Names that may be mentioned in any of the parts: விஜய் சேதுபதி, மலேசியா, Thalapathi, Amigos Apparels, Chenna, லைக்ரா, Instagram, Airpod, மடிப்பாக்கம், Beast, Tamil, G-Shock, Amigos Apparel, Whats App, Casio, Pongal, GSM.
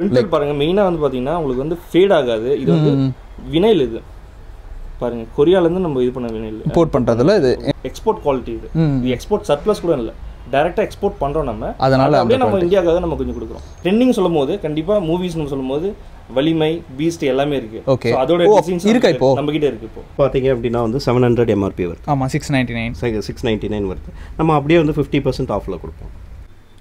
Filter பாருங்க மெயினா வந்து பாத்தீங்கன்னா உங்களுக்கு வந்து ஃபேட் ஆகாது இது வந்து வினைல் இது பாருங்க கொரியால இருந்து நம்ம இது பண்ண வினைல் இம்போர்ட் பண்றதுல இது எக்ஸ்போர்ட் குவாலிட்டி இது இது எக்ஸ்போர்ட் சர்ப்ளஸ் கூட இல்ல டைரக்டா எக்ஸ்போர்ட் பண்றோம் நம்ம அதனால அப்படியே நம்ம இந்தியாக்காக நம்ம கொஞ்சம் குடுக்குறோம் ட்ரெண்டிங் சொல்லும்போது கண்டிப்பா மூவிஸ் னு சொல்லும்போது வலிமை பீஸ்ட் எல்லாமே இருக்கு சோ அதோட டிசைன்ஸ் இருக்கு இப்போ நம்ம கிட்ட இருக்கு இப்போ பாத்தீங்க அப்படினா வந்து 700 MRP வருது ஆமா 699 வருது நம்ம அப்படியே வந்து 50% ஆஃப்ல கொடுப்போம்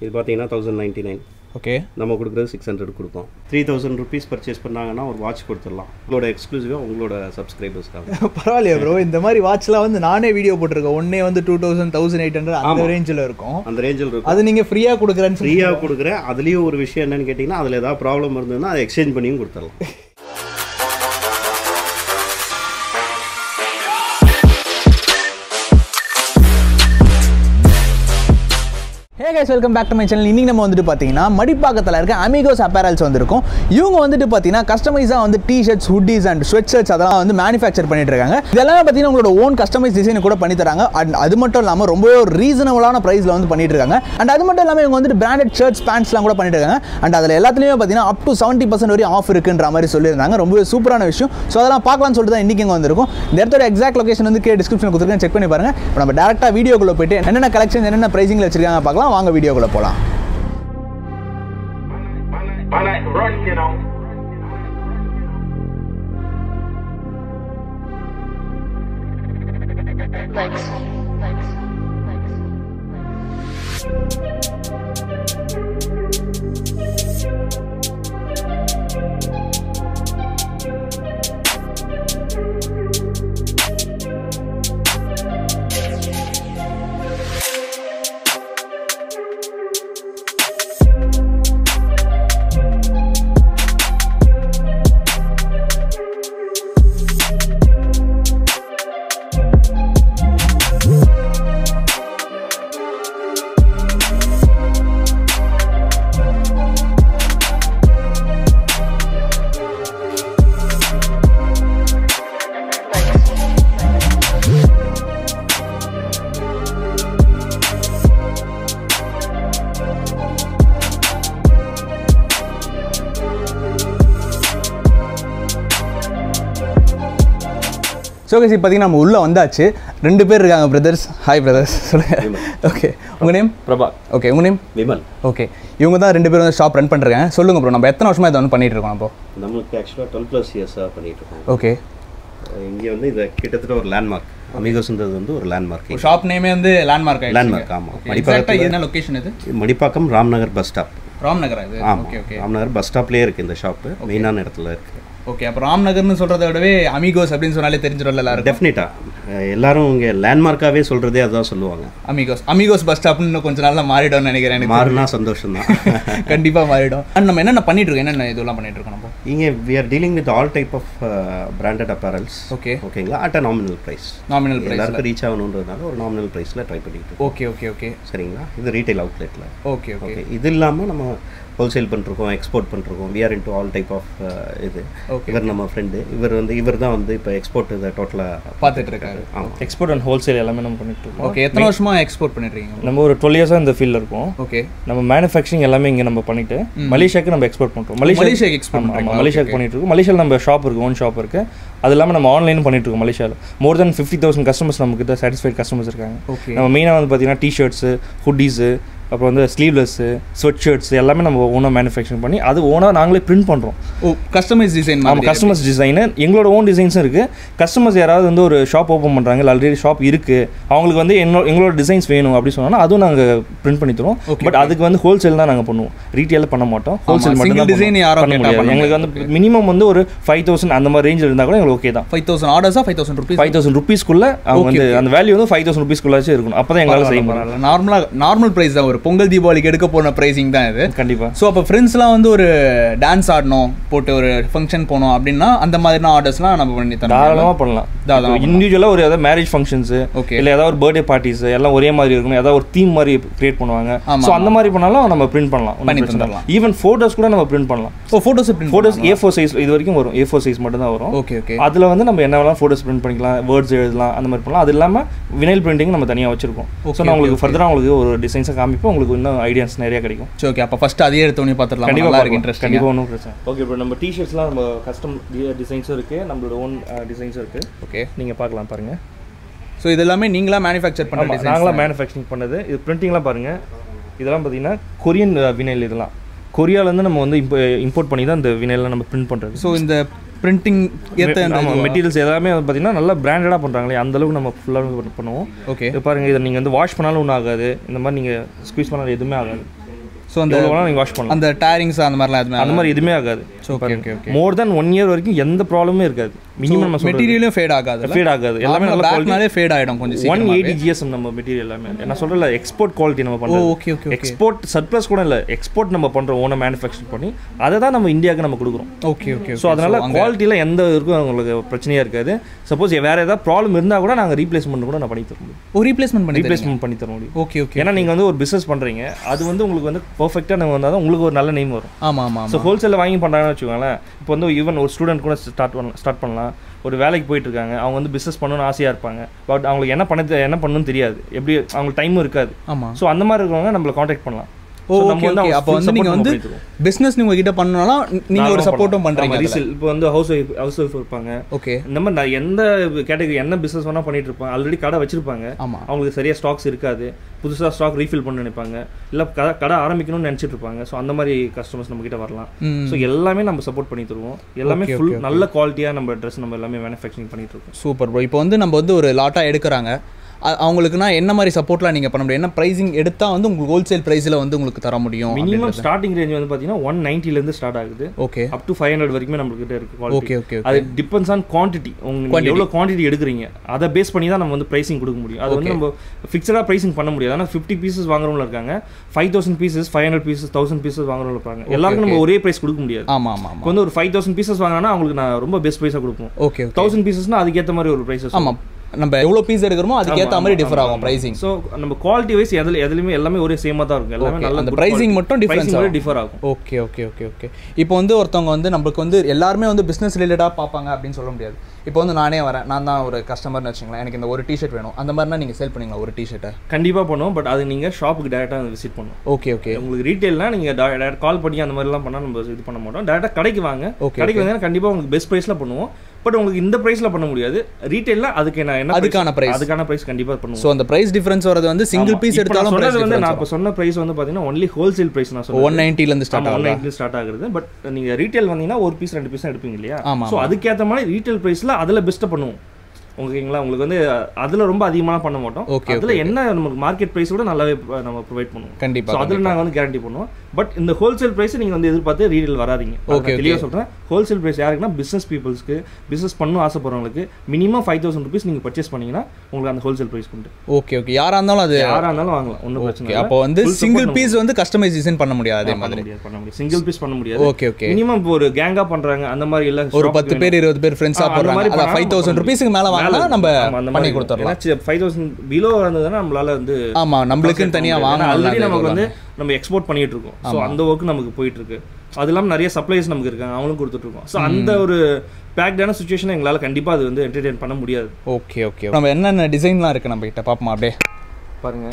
இது பாத்தீங்கன்னா 1099 Okay. நம்ம கொடுக்கிறது 600 கொடுப்போம் 3000 rupees purchase பண்ணாங்கன்னா ஒரு வாட்ச் கொடுத்துறலாம் உங்களோட எக்ஸ்க்ளூசிவா உங்களோட சப்ஸ்கிரைபர்ஸ்க்காக பரவாயில்லை bro இந்த மாதிரி வாட்ச்லாம் வந்து நானே வீடியோ போட்டுருக்கேன் ஒண்ணே வந்து 2000 1800 அந்த ரேஞ்சில இருக்கும் அது நீங்க ஃப்ரீயா கொடுக்கறேன்னு ஃப்ரீயா கொடுக்கறேன் அதுலயே ஒரு விஷயம் என்னன்னு கேட்டிங்கன்னா அதுல ஏதாவது ப்ராப்ளம் இருந்ததுன்னா அதை எக்ஸ்சேஞ்ச் பண்ணியும் கொடுத்துறலாம் Hey guys, welcome back to my channel. Inning nama vandu pathina Madipakathula irukka Amigos Apparels vandirkom. Ivanga vandu pathina customize ah vandu t-shirts, hoodies and sweatshirts adala vandu manufacture panniteranga. Idella pathina ungala own customized design kuda panni tharanga and adu mattum illama romba reasonable ana price la vandu panniteranga. And adu mattum illama ivanga vandu branded shirts, pants la kuda panniteranga. And adala ellathiliyume pathina up to 70% vary off irukundra mari solliranga. Romba super ana vishayam. So adala paakalam solradha innikku inga vandirkom. Nerthoda exact location vandu key description la kuduthirken check panni parunga. Nama direct ah video kulla poitu enna collection enna pricing la vechirukanga paakalam. வாங்க வீடியோக்குள்ள போலாம் So guys, now we are here. We have two brothers. Hi brothers. Okay. Your name? Prabha. Okay. Your name? Vimal. Okay. You guys are running a shop. Tell me, bro. How many years have you done this? We actually 12 plus years. Okay. Here is a landmark. Amigos is a landmark. The shop name is a landmark. Landmark. Exactly. What location is it? Madipakam Ramnagar bus stop. Ramnagar? Okay. Ramnagar bus stop is in the shop. Main area is Okay, அப்ப ராம்நகர்னு சொல்றதை விடவே amigos அப்படினு சொன்னாலே தெரிஞ்சிரல எல்லாரும். டெஃபினட்டா எல்லாரும் உங்க லேண்ட்மார்க்காவே சொல்றதே அதான் சொல்லுவாங்க. அமிகோஸ் அமிகோஸ் பஸ் ஸ்டாப்னு இன்னும் கொஞ்ச நாள்ல மாறிடும்னு நினைக்கிறேன் எனக்கு. மாறினா சந்தோஷம்தான். கண்டிப்பா மாறிடும். அண்ட் நம்ம என்ன பண்ணிட்டு இருக்கோம் என்ன இதெல்லாம் பண்ணிட்டு இருக்கோம் நம்ம. இங்க we are dealing with all type of branded apparels. Okay. ஓகேங்களா? At a nominal price. Nominal price. எல்லாரும் ரீச் ஆவணும்ன்றதால ஒரு nominal priceல ட்ரை பண்ணிட்டு இருக்கோம். Okay. சரிங்களா? இது ரீட்டைல் அவுட்லெட்ல. Okay. இது இல்லாம நம்ம Wholesale பண்றோம் எக்ஸ்போர்ட் பண்றோம் we are into all type of இது இவர் நம்ம ஃப்ரெண்ட் இவர் தான் வந்து இப்ப எக்ஸ்போர்ட் இத டோட்டலா பாத்துட்டு இருக்காரு எக்ஸ்போர்ட் அண்ட் ஹோல்சேல் எல்லாமே நம்ம பண்ணிட்டு இருக்கோம் ஓகே எத்தனை வருஷமா எக்ஸ்போர்ட் பண்ணிட்டு இருக்கீங்க நம்ம ஒரு 12 years ஆ இந்த ஃபீல்ட்ல இருக்கோம் ஓகே நம்ம manufacturing எல்லாமே இங்க நம்ம பண்ணிட்டு மலேசியாக்கு நம்ம எக்ஸ்போர்ட் பண்றோம் மலேசியாக்கு எக்ஸ்போர்ட் பண்றோம் மலேசியாக்கு பண்ணிட்டு இருக்கோம் மலேசியால நம்ம ஷாப் இருக்கு ஓன் ஷாப் இருக்கு அதெல்லாம் நம்ம ஆன்லைன் பண்ணிட்டு இருக்கோம் மலேசியால more than 50000 customers நமக்கு இத satisfied customers இருக்காங்க நம்ம மெயினா வந்து பாத்தீங்கன்னா டி-ஷர்ட்ஸ் hoodies அப்புறம் வந்து ஸ்லீவ்லெஸ் ஸ்வெட் ஷர்ட்ஸ் எல்லாமே நம்ம ஓனாக மேனுஃபேக்சர் பண்ணி அது ஓனாக நாங்களே பிரிண்ட் பண்ணுறோம் ஓ கஸ்டமைஸ் டிசைன் நம்ம கஸ்டமைஸ் டிசைனு எங்களோட ஓன் டிசைன்ஸும் இருக்குது கஸ்டமர்ஸ் யாராவது வந்து ஒரு ஷாப் ஓப்பன் பண்ணுறாங்க இல்லை ஆல்ரெடி ஷாப் இருக்குது அவங்களுக்கு வந்து எங்களோட டிசைன்ஸ் வேணும் அப்படின்னு சொன்னால் அதுவும் நாங்கள் பிரிண்ட் பண்ணி தருவோம் பட் அதுக்கு வந்து ஹோல்சேல் தான் நாங்கள் பண்ணுவோம் ரீட்டெயிலில் பண்ண மாட்டோம் ஹோல்சேல் மட்டும் டிசைன் யாரும் எங்களுக்கு வந்து மினிமம் வந்து ஒரு 5000 அந்த மாதிரி ரேஞ்சில் இருந்தால் கூட எங்களுக்கு ஓகே தான் 5000 ஆர்டர்ஸா 5000 rupees 5000 rupees அவங்க வந்து அந்த வேல்யூ வந்து 5000 rupees இருக்கணும் அப்போ தான் எங்களால் செய்ய முடியும் நார்மல் ப்ரைஸ் தான் பொங்கல் தீபாவளிக்கு எடுக்க போற பிரைசிங் தான் இது கண்டிப்பா சோ அப்ப फ्रेंड्सலாம் வந்து ஒரு டான்ஸ் ஆடணும் போட்டு ஒரு ஃபங்க்ஷன் போணும் அப்படினா அந்த மாதிரியான ஆர்டர்ஸ்னா நம்ம பண்ணி தரலாம். தாராளமா பண்ணலாம். தாராளமா இன்டிவிஜுவலா ஒரு ஏதாவது மேரேஜ் ஃபங்க்ஷன்ஸ் இல்ல ஏதாவது ஒரு बर्थडे பார்ட்டிஸ் எல்லாம் ஒரே மாதிரி இருக்கும். ஏதாவது ஒரு தீம் மாதிரி கிரியேட் பண்ணுவாங்க. சோ அந்த மாதிரி பண்ணாலும் நம்ம பிரிண்ட் பண்ணலாம். பண்ணி தரலாம். ஈவன் போட்டோஸ் கூட நம்ம பிரிண்ட் பண்ணலாம். So photos print photos A4 size இது வரைக்கும் வரும். A4 சைஸ் மட்டும் தான் வரும். Okay okay. அதுல வந்து நம்ம என்னவெல்லாம் போட்டோஸ் பிரிண்ட் பண்ணிக்கலாம், வேர்ட்ஸ் எழுதலாம், அந்த மாதிரி பண்ணலாம். அது இல்லாம வினைல் பிரிண்டிங் நம்ம தனியா வச்சிருக்கோம். சோ நான் உங்களுக்கு ஃபர்தரா உங்களுக்கு ஒரு டிசைன்ஸ் காமிப்போம். உங்களுக்கு இன்னும் ஐடியாஸ் நிறைய கிடைக்கும். சோ ஓகே அப்ப ஃபர்ஸ்ட் அதே எடுத்துனே பாத்துறலாம். நல்லா இருக்கு இன்ட்ரஸ்டிங். கண்டிப்பா ஒன்னு பிரச்சனை. ஓகே இப்போ நம்ம டீ-ஷர்ட்ஸ்லாம் நம்ம கஸ்டம் டிசைன்ஸும் இருக்கு, நம்மளோட ஓன் டிசைன்ஸும் இருக்கு. ஓகே நீங்க பார்க்கலாம் பாருங்க. சோ இதெல்லாம் நீங்களா manufacture பண்ண டிசைன்ஸ்? நாங்களா manufacturing பண்ணது. இது பிரிண்டிங்லாம் பாருங்க. இதெல்லாம் பாத்தீங்கன்னா கொரியன் வினைல். இதெல்லாம் கொரியால இருந்து நம்ம வந்து இம்போர்ட் பண்ணி தான் இந்த வினைல நம்ம பிரிண்ட் பண்றது. சோ இந்த பிரிண்டிங் ஏத்த நம்ம மெட்டீரியல்ஸ் எல்லாமே பார்த்தீங்கன்னா நல்லா பிராண்டடாக பண்ணுறாங்களே அந்த அளவுக்கு நம்ம ஃபுல்லாக பண்ணுவோம். ஓகே இது பாருங்கள். இதை நீங்கள் வந்து வாஷ் பண்ணாலும் ஒன்றும் ஆகாது, இந்த மாதிரி நீங்கள் ஸ்குவீஸ் பண்ணாலும் எதுவுமே ஆகாது. ஸோ அந்த நீங்கள் வாஷ் பண்ணலாம், அந்த டயரிங்ஸ் அந்த மாதிரிலாம் எதுவுமே அந்த மாதிரி எதுவுமே ஆகாது. ஸோ மோர் தென் 1 year வரைக்கும் எந்த ப்ராப்ளமே இருக்காது. மினிமம் நம்ம மெட்டீரியலும் ஃபேட் ஆகாது, ஃபேட் ஆகாது. எல்லாமே நல்லா குவாலிட்டியாலே ஃபேட் ஆகிடும். கொஞ்சம் 180 GSM நம்ம மெட்டீரியல் எல்லாமே நான் சொல்கிறேன். எக்ஸ்போர்ட் குவாலிட்டி நம்ம பண்ணுறோம். Okay okay. எக்ஸ்போர்ட் சர்ப்ளஸ் கூட இல்லை, எக்ஸ்போர்ட் நம்ம பண்ணுறோம். ஓனாக மேனுஃபேக்சர் பண்ணி அதை தான் நம்ம இந்தியாவுக்கு நம்ம கொடுக்குறோம். Okay okay. ஸோ அதனால் குவாலிட்டியில் எந்த இருக்கும் உங்களுக்கு பிரச்சனையாக இருக்காது. சப்போஸ் வேறு ஏதாவது ப்ராப்ளம் இருந்தால் கூட நாங்கள் ரீப்ளேஸ்மெண்ட் கூட நான் பண்ணி தர முடியும். ஒரு ரீப்ளேஸ்மெண்ட் பண்ணி தர முடியும். Okay okay. ஏன்னா நீங்கள் வந்து ஒரு பிஸ்னஸ் பண்ணுறீங்க, அது வந்து உங்களுக்கு வந்து பர்ஃபெக்டாக நம்ம வந்தால் தான் உங்களுக்கு ஒரு நல்ல நேம் வரும். ஆமாம் ஆமாம். ஸோ ஹோல்சேலில் வாங்கி பண்ணுறாங்கன்னு வச்சுக்கோங்களேன். இப்போ வந்து ஈவன் ஒரு ஸ்டூடெண்ட் கூட ஸ்டார்ட் பண்ணலாம். ஒரு வேலைக்கு போயிட்டு இருக்காங்க, அவங்க வந்து பிசினஸ் பண்ணணும்னு ஆசையா இருப்பாங்க. பட் அவங்களுக்கு என்ன பண்ணணும்னு தெரியாது, எப்படி அவங்களுக்கு டைமும் இருக்காது. சோ அந்த மாதிரி இருக்கவங்க நம்மள கான்டாக்ட் பண்ணலாம். Okay okay. அப்ப வந்து நீங்க வந்து பிசினஸ் நீங்க கிட்ட பண்ணனால நீங்க ஒரு சப்போர்ட்டும் பண்றீங்க. இப்போ வந்து ஹவுஸ் வைஃப் இருப்பாங்க. ஓகே இந்த மாதிரி எந்த கேட்டகரி என்ன பிசினஸ் வேணா பண்ணிட்டு இருப்பாங்க. ஆல்ரெடி கடை வச்சிருப்பாங்க, அவங்களுக்கு சரியா ஸ்டாக்ஸ் இருக்காது, புதுசா ஸ்டாக் ரீஃபில் பண்ண நினைப்பாங்க, இல்ல கடை ஆரம்பிக்கணும்னு நினைச்சிட்டு இருப்பாங்க. சோ அந்த மாதிரி கஸ்டமர்ஸ் நம்ம கிட்ட வரலாம். சோ எல்லாமே நம்ம சப்போர்ட் பண்ணி தருவோம். எல்லாமே ஃபுல் நல்ல குவாலிட்டியா நம்ம ட்ரெஸ் நம்ம எல்லாமே manufacturing பண்ணிட்டு இருக்கோம். Super bro. இப்போ வந்து நம்ம வந்து ஒரு லாட்டா எடுக்கறாங்க, அவங்களுக்குன்னா என்ன மாதிரி சப்போர்ட்லாம் நீங்கள் பண்ண முடியும்? என்ன ப்ரைஸிங் எடுத்தால் வந்து உங்களுக்கு ஹோல்சேல் ப்ரைஸில் வந்து உங்களுக்கு தர முடியும்? மினிமம் ஸ்டார்டிங் ரேஞ்ச் வந்து பார்த்தீங்கன்னா 190 ஸ்டார்ட் ஆகுது. ஓகே அப் டு 500 வரைக்கும் நம்மளுக்கிட்ட இருக்குது. Okay okay. அது டிபெண்ட்ஸ் ஆன் குவான்டிட்டி. உங்களுக்கு எவ்வளோ குவான்டிட்டி எடுக்கிறீங்க அதை பேஸ் பண்ணி தான் நம்ம வந்து ப்ரைஸிங் கொடுக்க முடியும். அது வந்து நம்ம ஃபிக்ஸடாக ப்ரைஸிங் பண்ண முடியாது. ஆனால் 50 பீசஸ் வாங்குறவங்க இருக்காங்க, 5000 பீசஸ், 500 பீசஸ், 1000 பீசஸ் வாங்குறவங்க இருப்பாங்க. எல்லாருக்கும் நம்ம ஒரே ப்ரைஸ் கொடுக்க முடியாது. ஆமாம் ஆமாம். இப்போ வந்து ஒரு 5000 பீசஸ் வாங்கினா அவங்களுக்கு நான் ரொம்ப பெஸ்ட் ப்ரைஸாக கொடுப்போம். ஓகே 1000 பீசஸ்னா அதுக்கேற்ற மாதிரி ஒரு ப்ரைஸ். ஆமாம் நம்ம எவ்வளோ பீஸ் எடுக்கிறோமோ அதுக்கேற்ற மாதிரி டிஃபர் ஆகும் ப்ரைஸிங். ஸோ நம்ம குவாலிட்டி வைஸ் எதுலையுமே எல்லாமே ஒரே சேமாக தான் இருக்கும். எல்லாமே நல்ல அந்த ப்ரைஸிங் மட்டும் டிஃபர் ஆகும். Okay okay okay okay. இப்போ வந்து ஒருத்தவங்க வந்து நம்மளுக்கு வந்து எல்லாருமே வந்து பிஸ்னஸ் ரிலேட்டடாக பார்ப்பாங்க அப்படின்னு சொல்ல முடியாது. இப்போ வந்து நானே வரேன், நான் தான் ஒரு கஸ்டமர்னு வச்சுங்களேன், எனக்கு இந்த ஒரு டிஷர்ட் வேணும் அந்த மாதிரினா நீங்கள் சேல் பண்ணுவீங்களா? ஒரு டிஷர்ட்டை கண்டிப்பாக பண்ணுவோம். பட் அது நீங்கள் ஷாப்புக்கு டேரெக்டாக விசிட் பண்ணுவோம். Okay okay. உங்களுக்கு ரீட்டெயில்னா நீங்கள் டேரெக்ட் கால் பண்ணி அந்த மாதிரிலாம் பண்ணால் நம்ம இது பண்ண மாட்டோம். டேரெக்டாக கடைக்கு வாங்க. ஓகே கடைக்கு வாங்க. கண்டிப்பாக உங்களுக்கு பெஸ்ட் ப்ரைஸில் பண்ணுவோம். பட் உங்களுக்கு இந்த ப்ரைஸில் பண்ண முடியாது. ரீட்டெயில்னா அதுக்கு என்ன அதுக்கான ப்ரைஸ் கண்டிப்பாக பண்ணுவோம். ஸோ அந்த ப்ரைஸ் டிஃபரன்ஸ் வரது வந்து சிங்கிள் பீஸ் எடுத்தாலும் வந்து நான் இப்போ சொன்ன ப்ரைஸ் வந்து பார்த்தீங்கன்னா ஒன்லி ஹோல்சேல் ப்ரைஸ் நான் சொல்லுவேன். 190 ஸ்டார்ட் ஆகுது. பட் நீங்கள் ரீட்டெயில் வந்தீங்கன்னா ஒரு பீஸ் 2 பீஸ் எடுப்பீங்க இல்லையா? ஸோ அதுக்கேற்ற மாதிரி ரீட்டெயில் ப்ரைஸில் அதில் பெஸ்ட்டாக பண்ணுவோம். ஓகேங்களா? உங்களுக்கு வந்து அதில் ரொம்ப அதிகமாக பண்ண மாட்டோம். ஓகே அதில் என்ன நமக்கு மார்க்கெட் ப்ரைஸ் கூட நல்லாவே நம்ம ப்ரொவைட் பண்ணுவோம். கண்டிப்பாக அதில் நாங்கள் வந்து கேரண்டி பண்ணுவோம். பட் இந்த ஹோல்சேல் ப்ரைஸ் நீங்கள் வந்து எதிர்பார்த்து ரீடெயில் வராதிங்க. ஓகே தெளிவாக சொல்கிறேன். ஹோல்சேல் ப்ரைஸ் யாருக்குன்னா பிஸ்னஸ் பீப்புள்ஸ்க்கு, பிஸ்னஸ் பண்ணணும் ஆசைப்படுறவங்களுக்கு மினிமம் 5000 நீங்கள் பர்ச்சேஸ் பண்ணிங்கன்னா உங்களுக்கு அந்த ஹோல்சேல் ப்ரைஸ் உண்டு. Okay okay. யாராக இருந்தாலும் வாங்கலாம், ஒன்றும் பிரச்சனை. அப்போ வந்து சிங்கிள் பீஸ் வந்து கஸ்டமைசேஷன் பண்ண முடியாது. சிங்கிள் பீஸ் பண்ண முடியாது. Okay okay. மினிமம் ஒரு கேங்காக பண்ணுறாங்க அந்த மாதிரி இல்லை, ஒரு 10 பேர் 20 பேர் ஃப்ரெண்ட்ஸாக பண்ணுறாங்க. 5000 மேலே நம்ம பண்ணி கொடுத்துறோம். 5000 பிலோ வந்ததுன்னா நம்மளால வந்து ஆமா நமக்கு தனியா வாங்க. ஆல்ரெடி நமக்கு வந்து நம்ம எக்ஸ்போர்ட் பண்ணிட்டு இருக்கோம். சோ அந்த வர்க் நமக்கு போயிட்டு இருக்கு. அது இல்லாமல் நிறைய சப்ளைஸ் நமக்கு இருக்காங்க, அவங்களும் கொடுத்துட்டு இருக்கோம். ஸோ அந்த ஒரு பேக்டான சுச்சுவேஷனை எங்களால் கண்டிப்பாக அது வந்து என்டர்டெயின் பண்ண முடியாது. Okay okay. நம்ம என்னென்ன டிசைன்லாம் இருக்கு நம்ம கிட்ட பார்ப்போம். அப்படியே பாருங்க.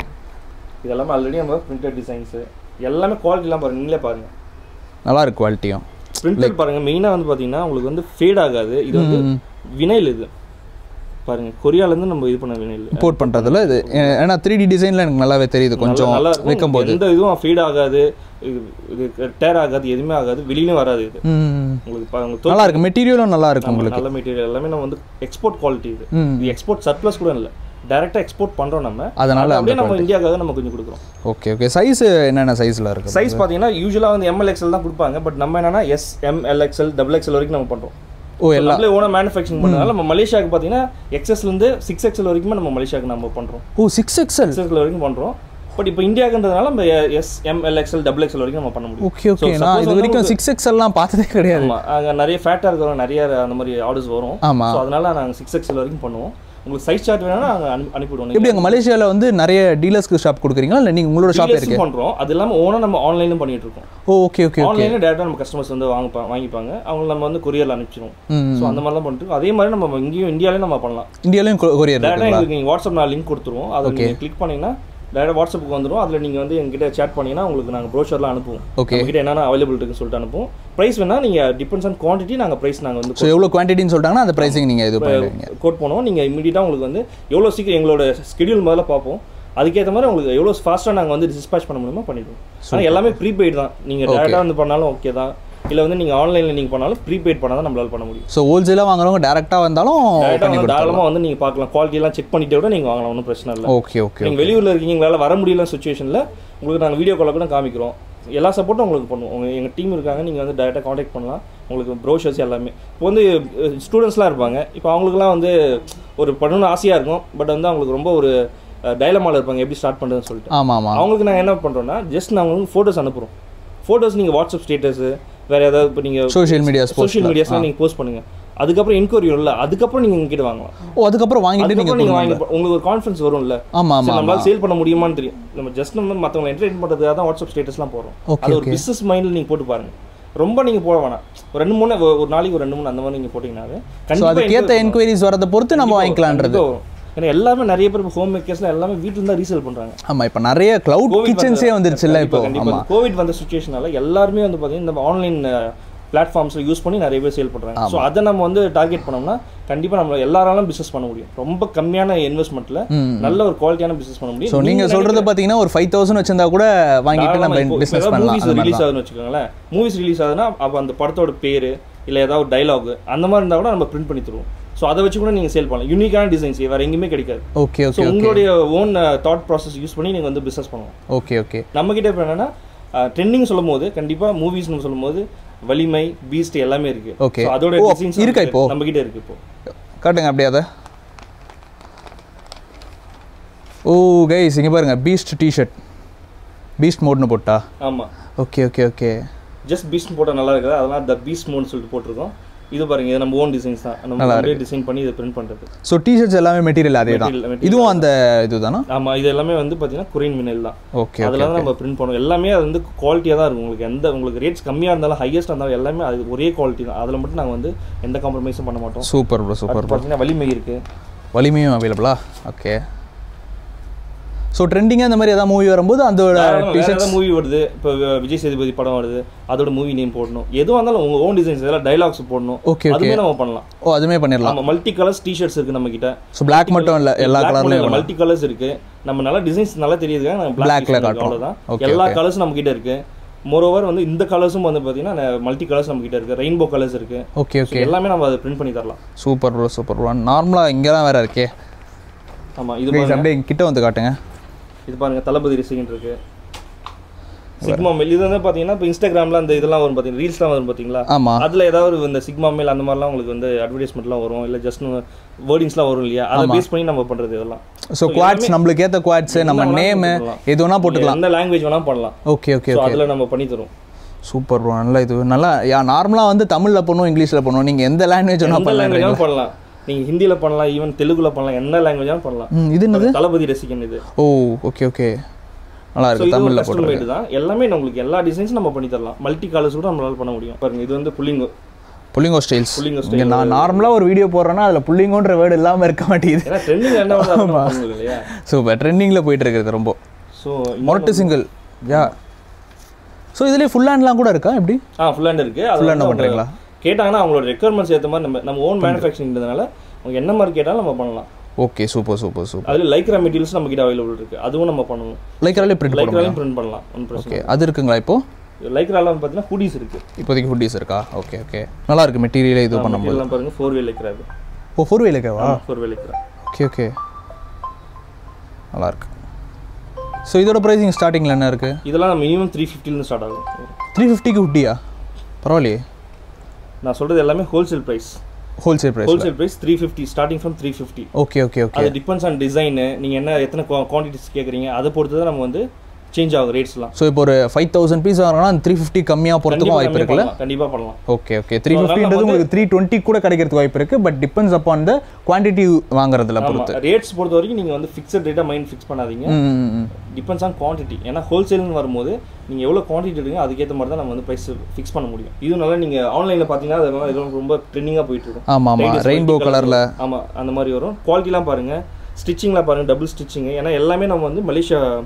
இதெல்லாம் ஆல்ரெடி நம்ம பிரிண்டட் டிசைன்ஸ் எல்லாமே குவாலிட்டிலாம் பாருங்க. நீங்களே பாருங்க, நல்லா இருக்கு குவாலிட்டியும். பிரிண்டட் பாருங்க. மெயினாக வந்து பார்த்தீங்கன்னா உங்களுக்கு வந்து ஃபேட் ஆகாது. இது வந்து வினைல். இது பாருங்க கொரியாலேருந்து நம்ம இது பண்ண வினைல் இம்போர்ட் பண்ணுறதுல இது. ஏன்னா 3D டிசைனில் எனக்கு நல்லாவே தெரியுது. கொஞ்சம் நல்லா வைக்கும் போது எந்த இதுவும் ஃபீட் ஆகாது, இது டேர் ஆகாது, எதுவுமே ஆகாது, வெளியிலும் வராது. இது உங்களுக்கு நல்லா இருக்கு. மெட்டீரியலும் நல்லா இருக்கு. உங்களுக்கு நல்ல மெட்டீரியல் எல்லாமே நம்ம வந்து எக்ஸ்போர்ட் குவாலிட்டி. இது எக்ஸ்போர்ட் சர்ப்ளஸ் கூட இல்லை, டைரக்டா எக்ஸ்போர்ட் பண்றோம் நம்ம. அதனால அப்படியே நம்ம இந்தியாக்காக நம்ம கொஞ்சம் கொடுக்குறோம். Okay okay. சைஸ் என்னென்ன சைஸ்ல இருக்கு? சைஸ் பாத்தீங்கன்னா யூசுவலா வந்து ML XL தான் கொடுப்பாங்க. பட் நம்ம என்னன்னா SML XL, XXL வரைக்கும் நம்ம பண்றோம். நம்மளே ஓனா manufacturing பண்ணனால நம்ம மலேசியாக்கு பாத்தீங்கன்னா XS ல இருந்து 6XL வரைக்கும் நம்ம மலேசியாக்கு நம்ம பண்றோம். 6XL வரைக்கும் பண்றோம். But if India can SMLXL, double XL okay, okay. So, I have 6XL. I have fat orders. So, I have 6XL. Size chart in Malaysia, dealers shop online. Oh, okay, okay. Online data customers on the courier. So, in India, WhatsApp link, click on WhatsApp, you chat with brochure. Okay. Available price depends on quantity and price. So, you quantity and pricing. You can immediately the schedule. If you can faster, you can dispatch it. Prepaid. You can online you can prepaid. So, wholesale direct check. Okay, okay. Video எல்லா சப்போர்ட்டும் உங்களுக்கு பண்ணுவோம். எங்க team இருக்காங்க. நீங்க வந்து டைரக்டா contact பண்ணலாம். உங்களுக்கு brochures எல்லாமே. இப்போ வந்து ஸ்டூடண்ட்ஸ்லாம் இருப்பாங்க. இப்போ அவங்களுக்குலாம் வந்து ஒரு பண்ணனும் ஆசையா இருக்கும். பட் வந்து அவங்களுக்கு ரொம்ப ஒரு டைலமால இருப்பாங்க. எப்படி ஸ்டார்ட் பண்றதுன்னு சொல்லிட்டு. ஆமா ஆமா. அவங்களுக்கு நான் என்ன பண்றேன்னா ஜஸ்ட் நான் உங்களுக்கு போட்டோஸ் அனுப்புறோம். போட்டோஸ் நீங்க வாட்ஸ்அப் ஸ்டேட்டஸ் வேற ஏதாவது இப்போ நீங்க சோஷியல் மீடியாஸ்ல நீங்க போஸ்ட் பண்ணுங்க. அதுக்கு அப்புறம் இன்குவரி இல்ல. அதுக்கு அப்புறம் நீங்க என்கிட்ட வாங்கலாம். ஓ அதுக்கு அப்புறம் வாங்கிட்டு நீங்க உங்களுக்கு ஒரு கான்ஃபிடன்ஸ் வரும்ல. ஆமா ஆமா. நம்மால சேல் பண்ண முடியுமான்னு தெரியும். நம்ம ஜஸ்ட் நம்ம மத்தவங்க என்டர்டெயின் பண்றதுக்காக தான் WhatsApp ஸ்டேட்டஸ்லாம் போறோம். அது ஒரு business mindல நீங்க போட்டு பாருங்க. ரொம்ப நீங்க போட வேணாம். ஒரு ரெண்டு மூணு ஒரு நாளைக்கு ஒரு ரெண்டு மூணு அந்த மாதிரி நீங்க போடிங்கனாவே கண்டிப்பா அதுக்கேத்த என்குவரிஸ் வரத பொறுத்து நம்ம வாங்கிக்கலாம்ன்றது. ஏன்னா எல்லாமே நிறைய பேர் ஹோம் மேக்கர்ஸ்ல எல்லாமே வீட்ல தான் ரீசேல் பண்றாங்க. ஆமா இப்போ நிறைய கிளவுட் கிச்சன்ஸே வந்துருச்சுல இப்போ. ஆமா. கோவிட் வந்த சிச்சுவேஷனால எல்லாரும் வந்து பாத்தீங்க இந்த ஆன்லைன் platforms யூஸ் பண்ணி நிறைய பேர் சேல் பண்றாங்க. சோ அத நம்ம வந்து டார்கெட் பண்ணோம்னா கண்டிப்பா நம்ம எல்லாராலும் business பண்ண முடியும். ரொம்ப கம்மியான இன்வெஸ்ட்மென்ட்ல நல்ல ஒரு குவாலிட்டியான business பண்ண முடியும். சோ நீங்க சொல்றது பாத்தீங்கன்னா ஒரு 5000 வச்சிருந்தா கூட வாங்கிட்டு நம்ம business பண்ணலாம். மூவிஸ் ரிலீஸ் ஆகுதுன்னு வெச்சுக்கங்களே. மூவிஸ் ரிலீஸ் ஆகுதுனா அப்ப அந்த படத்தோட பேரு இல்ல ஏதாவது டயலாக் அந்த மாதிரி இருந்தா கூட நம்ம பிரிண்ட் பண்ணி தருவோம். சோ அத வெச்சு கூட நீங்க சேல் பண்ணலாம். யூனிக்கான டிசைன்ஸ் வேற எங்கயுமே கிடைக்காது. Okay okay. சோ உங்களுடைய own thought process யூஸ் பண்ணி நீங்க வந்து business பண்ணலாம். Okay okay. நம்மகிட்ட இப்ப என்னன்னா ட்ரெண்டிங் சொல்லும்போது கண்டிப்பா மூவிஸ் னு சொல்லும்போது வலிமை பீஸ்ட் எல்லாமே இருக்கு. சோ அதோட டிசைன்ஸ் இருக்கு இப்போ நம்ம கிட்ட இருக்கு இப்போ. காட்டுங்க அப்படியே அத. ஓ गाइस இங்க பாருங்க பீஸ்ட் டி-ஷர்ட். பீஸ்ட் மோட்னு போட்டா. ஆமா. Okay okay okay. Just Beast போட்டா நல்லா இருக்குதா? அதனால தி பீஸ்ட் மோட்னு சொல்லிட்டு போட்டுறோம். இது பாருங்க இது நம்ம ஓன் டிசைன்ஸ் தான். நம்ம அப்படியே டிசைன் பண்ணி இத பிரிண்ட் பண்றது. சோ டி-ஷர்ட்ஸ் எல்லாமே மெட்டீரியல் அதேதான். இதுவும் அந்த இதுதானா? ஆமா இது எல்லாமே வந்து பாத்தீங்கன்னா குரீன் மினல் தான். ஓகே. அதனால நம்ம பிரிண்ட் பண்ணுவோம். எல்லாமே அது வந்து குவாலிட்டியா தான் இருக்கும். உங்களுக்கு எந்த உங்களுக்கு ரேட்ஸ் கம்மியா இருந்தாலும் ஹையஸ்டா இருந்தாலும் எல்லாமே அது ஒரே குவாலிட்டி தான். அதல மட்டும் நாங்க வந்து எந்த காம்ப்ரமைஸும் பண்ண மாட்டோம். Super bro super. பாத்தீங்கன்னா வலிமை இருக்கு. வலிமையும் அவேலபிளா? ஓகே. சோ ட்ரெண்டிங்கா அந்த மாதிரி ஏதாவது மூவி வரும்போது அதோட டி-ஷர்ட்ஸ் மூவி வருது. இப்போ விஜய் சேதுபதி படம் வருது. அதோட மூவி நேம் போடணும். எதுவா இருந்தாலும் உங்க ஓன் டிசைன்ஸ் இதெல்லாம் டயலாக்ஸ் போடணும். அதுமே நம்ம பண்ணலாம். ஓ அதுமே பண்ணிரலாம். நம்ம மல்டி கலர்ஸ் டி-ஷர்ட்ஸ் இருக்கு நம்மகிட்ட. சோ Black மட்டும் இல்ல எல்லா கலர்லயும் மல்டி கலர்ஸ் இருக்கு. நம்ம நல்ல டிசைன்ஸ் நல்லா தெரியுதுங்க. நம்ம Blackல காட்டுறோம். எல்லா கலர்ஸ் நம்மகிட்ட இருக்கு. மோரோவர் வந்து இந்த கலர்ஸும் வந்து பாத்தீங்கன்னா மல்டி கலர்ஸ் நம்மகிட்ட இருக்கு. ரெயின்போ கலர்ஸ் இருக்கு. Okay okay. எல்லாமே நம்ம அத பிரிண்ட் பண்ணி தரலாம். Super bro super bro. நார்மலா இங்க தான் வேற இருக்கே. ஆமா இது பாருங்க அப்படியே கிட்ட வந்து காட்டுங்க. இது பாருங்க தலபதி ரசிகன் இருக்கு. சிக்மா மேல் இது என்ன பாத்தீங்கன்னா இப்ப இன்ஸ்டாகிராம்ல அந்த இதெல்லாம் வரும் பாத்தீங்க ரீல்ஸ்லாம் வரும் பாத்தீங்களா? அதுல ஏதாவது இந்த சிக்மா மேல் அந்த மாதிரிலாம் உங்களுக்கு வந்து அட்வர்டைஸ்மென்ட்லாம் வரும் இல்ல ஜஸ்ட் வேர்டிங்ஸ்லாம் வரும் இல்லையா? அத பேஸ் பண்ணி நம்ம பண்றது இதெல்லாம். சோ குவாட்ஸ் நமக்கு ஏத்த குவாட்ஸ் நம்ம நேம் எதுனா போட்டுக்கலாம். அந்த லாங்குவேஜ் வேணா பண்ணலாம். Okay okay. சோ அதல நம்ம பண்ணி தரோம். Super bro. நல்ல இது நல்லா நார்மலா வந்து தமிழ்ல பண்ணோம் இங்கிலீஷ்ல பண்ணோம் நீங்க எந்த லாங்குவேஜ் வேணா பண்ணலாம். நீங்க ஹிந்தில பண்ணலாம் ஈவன் தெலுங்குல பண்ணலாம் என்ன லாங்குவேஜா பண்ணலாம். இது என்னது? தலபதி ரசிகன் இது. Oh okay okay. நல்லா இருக்கு தமிழ்ல போடுறது. எல்லாமே உங்களுக்கு எல்லா டிசைன்ஸ் நம்ம பண்ணி தரலாம். மல்டி கலர்ஸ் கூட நம்மளால பண்ண முடியும். பாருங்க இது வந்து புல்லிங்கோ ஸ்டைல்ஸ். இங்க நான் நார்மலா ஒரு வீடியோ போடுறேன்னா அதுல புல்லிங்கோன்ற வேர்ட் இல்லாம இருக்க மாட்டேங்குது. ஏன்னா ட்ரெண்டிங் என்ன வருது இல்லையா? சூப்பர் ட்ரெண்டிங்ல போயிட்டு இருக்குது ரொம்ப. சோ மொரட்டு சிங்கிள் யா. சோ இதுல ஃபுல் ஹேண்ட்லாம் கூட இருக்கா எப்படி? ஃபுல் ஹேண்ட் இருக்கு. ஃபுல் ஹேண்ட் பண்றீங்களா? கேட்டாங்கன்னா அவங்களோட ரெக்யர்மெண்ட்ஸ் ஏத்த மாதிரி நம்ம ஓன் மேனுஃபேக்சரிங்ன்றதுனால உங்களுக்கு என்ன மாதிரி கேட்டாலும் நம்ம பண்ணலாம். Okay super super super. அதுல லைக்ரா மெட்டீரியல்ஸ் நம்ம கிட்ட அவேலபிள் இருக்கு. அதுவும் நம்ம பண்ணுவோம். லைக்ரால பிரிண்ட் பண்ணலாம். லைக்ரால பிரிண்ட் பண்ணலாம். ஓகே அது இருக்குங்களா இப்போ? லைக்ரால வந்து பாத்தீங்கன்னா ஹூடிஸ் இருக்கு. இப்போதைக்கு ஹூடிஸ் இருக்கா? Okay okay. நல்லா இருக்கு மெட்டீரியல் இது பண்ணும்போது. எல்லாம் பாருங்க 4-way லைக்ரா இது. ஓ 4-way லைக்ராவா? 4-way லைக்ரா. Okay okay. நல்லா இருக்கு. சோ இதோட பிரைசிங் ஸ்டார்டிங்ல என்ன இருக்கு? இதெல்லாம் மினிமம் 350 ல ஸ்டார்ட் ஆகும். 350 க்கு ஹூடியா? பரவாயில்லை. நான் சொல்றது எல்லாமே wholesale price. Wholesale price 350, starting from 350. Okay. It depends on design. You have quantities. That's change our rates. So, if you 5,000 pieces, 350 Okay. 350 320 but depends upon the quantity. Rates fixed data mind fix depends on quantity. Wholesale quantity price fix online trending rainbow color quality stitching double stitching Malaysia.